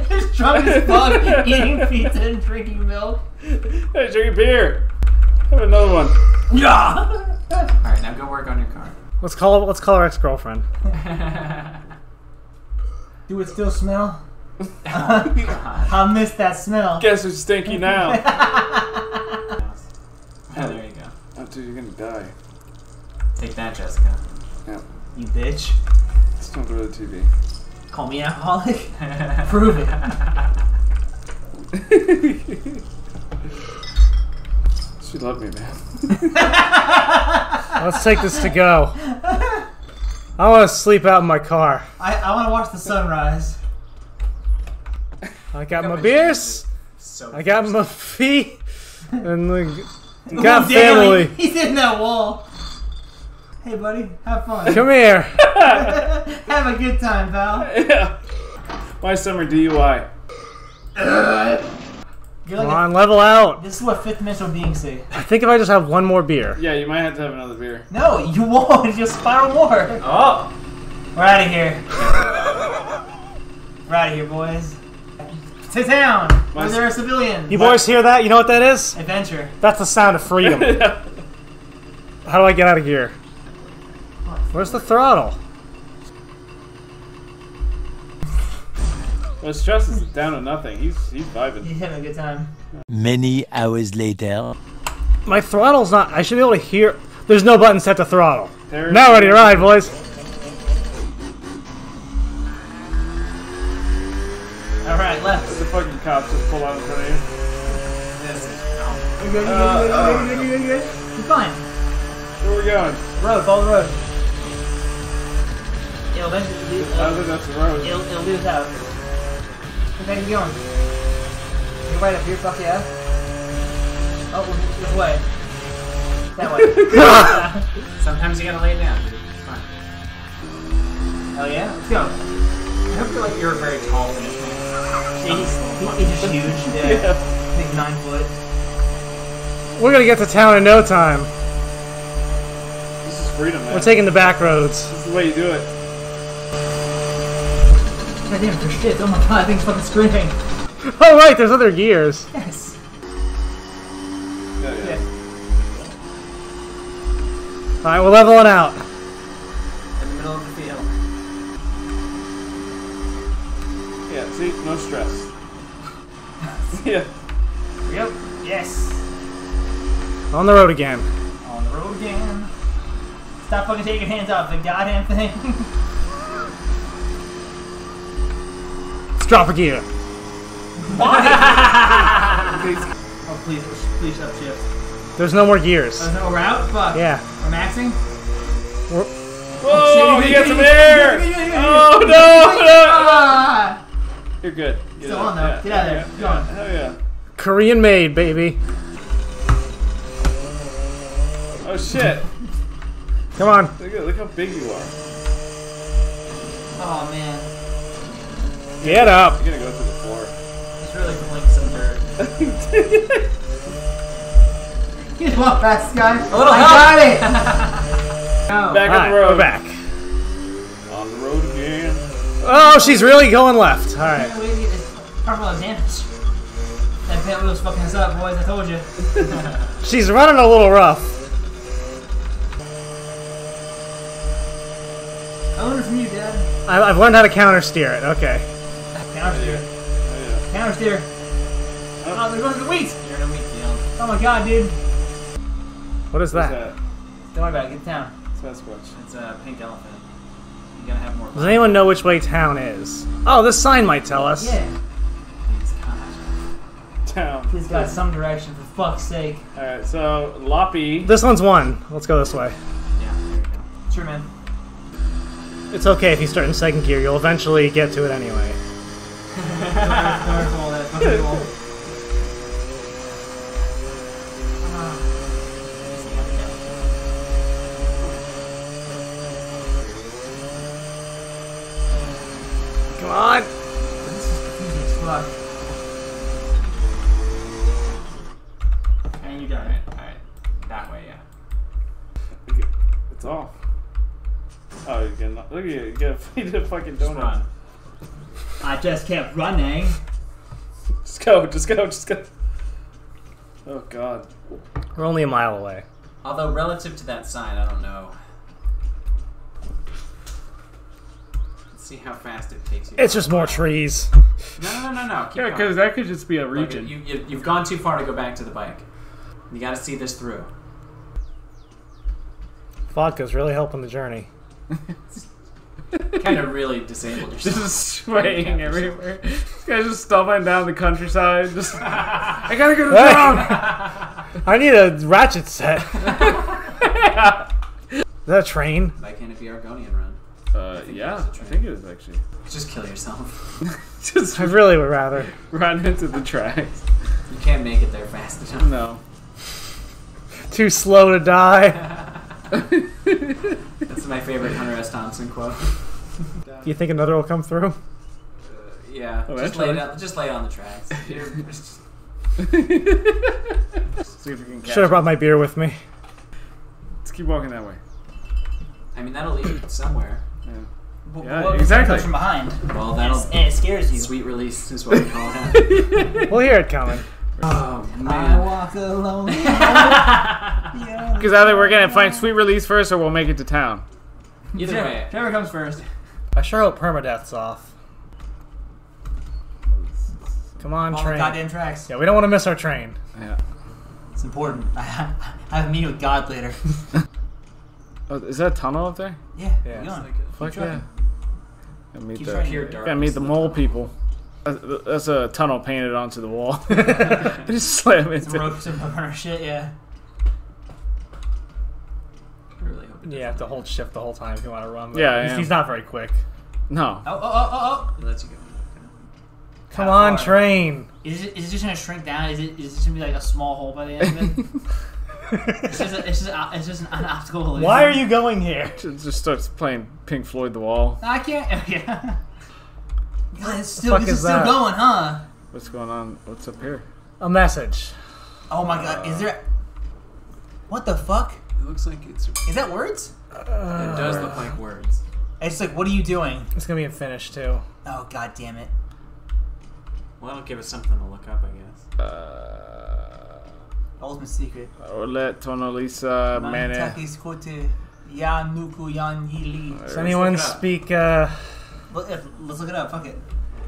Just drunk as fuck, eating pizza and drinking milk. Hey, drink a beer. Have another one. Yeah. Alright, now go work on your car. Let's call let's call our ex-girlfriend. Do it still smell? I miss that smell. Guess who's stinky now? Oh, there you go. Oh, dude, you're gonna die. Take that, Jessica. Yeah. You bitch. Let's don't go to the T V. Call me alcoholic? Prove it. She loved me, man. Let's take this to go. I want to sleep out in my car. I, I want to watch the sunrise. I got, got my, my beers. So I got my feet. And the, got Ooh, family. Damn, he's in that wall. Hey, buddy. Have fun. Come here. Have a good time, pal. Yeah. My summer D U I. Like Come on, a, level out. This is what fifth dimensional beings say. I think if I just have one more beer. Yeah, you might have to have another beer. No, you won't. You'll spiral more. Oh. We're out of here. We're out of here, boys. To town. My Where there are civilians. You what? Boys hear that? You know what that is? Adventure. That's the sound of freedom. Yeah. How do I get out of here? Where's the throttle? Well, stress is down to nothing. He's he's vibing. He's having a good time. Many hours later. My throttle's not... I should be able to hear... There's no button set to throttle. There's now ready to ride, boys. Alright, left. The fucking cops just pulled out in front of you. Yes. You're good, you're good, you're good, you're good. You're fine. Where are we going? Road, follow the road. It'll eventually... I think that's the road. It'll, it'll do the house. Where are you going? You're right up here, fuck yeah. Oh, which way? That way. Sometimes you gotta lay it down, dude. It's fine. Oh yeah? Let's go. I hope you're like, you're very tall. He's, he's just huge. Yeah. yeah. Big nine foot. We're gonna get to town in no time. This is freedom, man. We're taking the back roads. This is the way you do it. God damn, there's shit. Oh my god, things fucking screaming. Oh right, there's other gears. Yes. Oh, yeah. yeah. Alright, we're leveling out. In the middle of the field. Yeah, see? No stress. Yeah. Yep. Yes. On the road again. On the road again. Stop fucking taking hands off the goddamn thing. Drop a gear. Why? Oh please, please upshift. There's no more gears. There's no route? Fuck. Yeah. We're maxing? Whoa, oh, he got some air! Oh, no! Ah. You're good. Get Still on, though. Yeah. Get out of there. Go on. Hell yeah. Korean made, baby. Oh, shit. Come on. Look, look how big you are. Oh, man. Get up. You're going to go through the floor. It's really like some dirt. Get up, fast guy. A little I got it. Oh. Back on the road. We're back. On the road again. Oh, she's really going left. All right. Yeah, we Carmela's damage. That pit wheel's fucking us up, boys. I told you. She's running a little rough. I learned from you, Dad. I, I've learned how to counter steer it. Okay. Counter steer. Oh, yeah. Counter steer. Oh, oh, they're going to the wheat. They're in a wheat field. Oh my god, dude. What is that? that? Don't worry about it. Get to town. Sasquatch. It's a pink elephant. You gotta have more. Does anyone know which way town is? Oh, this sign might tell us. Yeah. He's got town. He's got some direction, for fuck's sake. Alright, so Loppy. This one's one. Let's go this way. Yeah, there you go. Sure, man. It's okay if you start in second gear. You'll eventually get to it anyway. Come on! This is confusing as fuck. And you got it. Alright. That way, yeah. It's off. Oh, you can, look at you. You got a fucking donut. Just run. I just kept running. Just go, just go, just go. Oh, God. We're only a mile away. Although, relative to that sign, I don't know. See how fast it takes you. It's just more trees. No, no, no, no. Keep yeah, because that could just be a region. Look, you, you, you've gone too far to go back to the bike. You got to see this through. Vodka's really helping the journey. Kind of really disabled yourself. Just swaying everywhere. This guy's just stumbling down the countryside. Just, I gotta go to town. I need a ratchet set. Yeah. Is that a train? Why can't it be Argonian Run? Uh, I yeah, I think it is actually. Just kill yourself. Just I really would rather. Run into the tracks. You can't make it there fast enough. No. Too slow to die. That's my favorite Hunter S. Thompson quote. Do you think another will come through? Uh, yeah. Oh, just, lay it out, just lay it on the tracks. Should have brought my beer with me. Let's keep walking that way. I mean, that'll lead you somewhere. Yeah, yeah well, exactly. From behind. Well, that'll and it scares you. Sweet release is what we call it. We'll hear it coming. Oh man! I walk alone. Because either we're gonna find sweet release first, or we'll make it to town. Either way, whoever comes first. I sure hope permadeath's off. Come on, All train. The goddamn tracks. Yeah, we don't want to miss our train. Yeah, it's important. I have a meeting with God later. Oh, is that a tunnel up there? Yeah. Yeah. It's like a, Fuck yeah. Gotta meet, the, here, gotta meet the mole people. That's, that's a tunnel painted onto the wall. They just slam into it. Ropes and bummer shit, yeah. I really hope it yeah, you have to hold shift the whole time if you want to run. But yeah, he's, he's not very quick. No. Oh, oh, oh, oh, oh. He lets you go. Come How on, far? train. Is it, is it just going to shrink down? Is it, is it just going to be like a small hole by the end of it? it's, just a, it's, just a, it's just an obstacle. Why are you going here? It just starts playing Pink Floyd The Wall. I can't. Yeah. God, it's still, it's still going, huh? What's going on? What's up here? A message. Oh my god, uh, is there. What the fuck? It looks like it's. Is that words? Uh, it does look like words. It's like, what are you doing? It's gonna be in Finnish too. Oh, god damn it. Well, that'll give us something to look up, I guess. Uh. Ultimate secret. Does anyone speak, uh... Let's look it up, fuck it.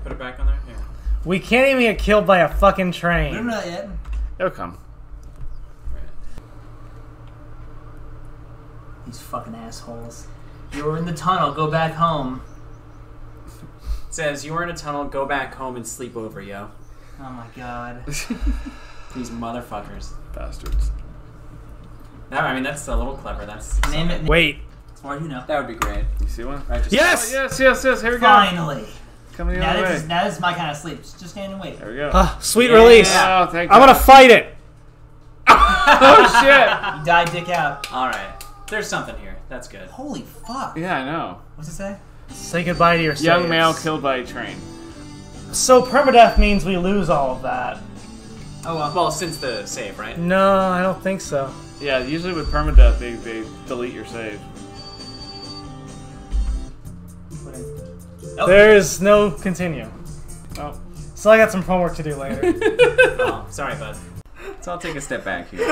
Put it back on there? Here. We can't even get killed by a fucking train. We're not yet. It'll come. Right. These fucking assholes. You were in the tunnel, go back home. It says, you were in a tunnel, go back home and sleep over, yo. Oh my god. These motherfuckers. Bastards. No, I mean, that's a little clever. That's... Name it. Wait. far as you know. That would be great. You see one? Right, yes! Oh, yes, yes, yes. Here we Finally. go. Finally. Coming the now other way. Is, now this is my kind of sleep. Just stand and wait. There we go. Uh, sweet yeah. release. Yeah. Oh, thank I'm going to fight it. Oh, shit. You died dick out. All right. There's something here. That's good. Holy fuck. Yeah, I know. What's it say? Say goodbye to your young status. Male killed by a train. So permadeath means we lose all of that. Oh, well, well, since the save, right? No, I don't think so. Yeah, usually with permadeath, they, they delete your save. Oh. There is no continue. Oh. So I got some homework to do later. Oh, sorry, bud. So I'll take a step back here.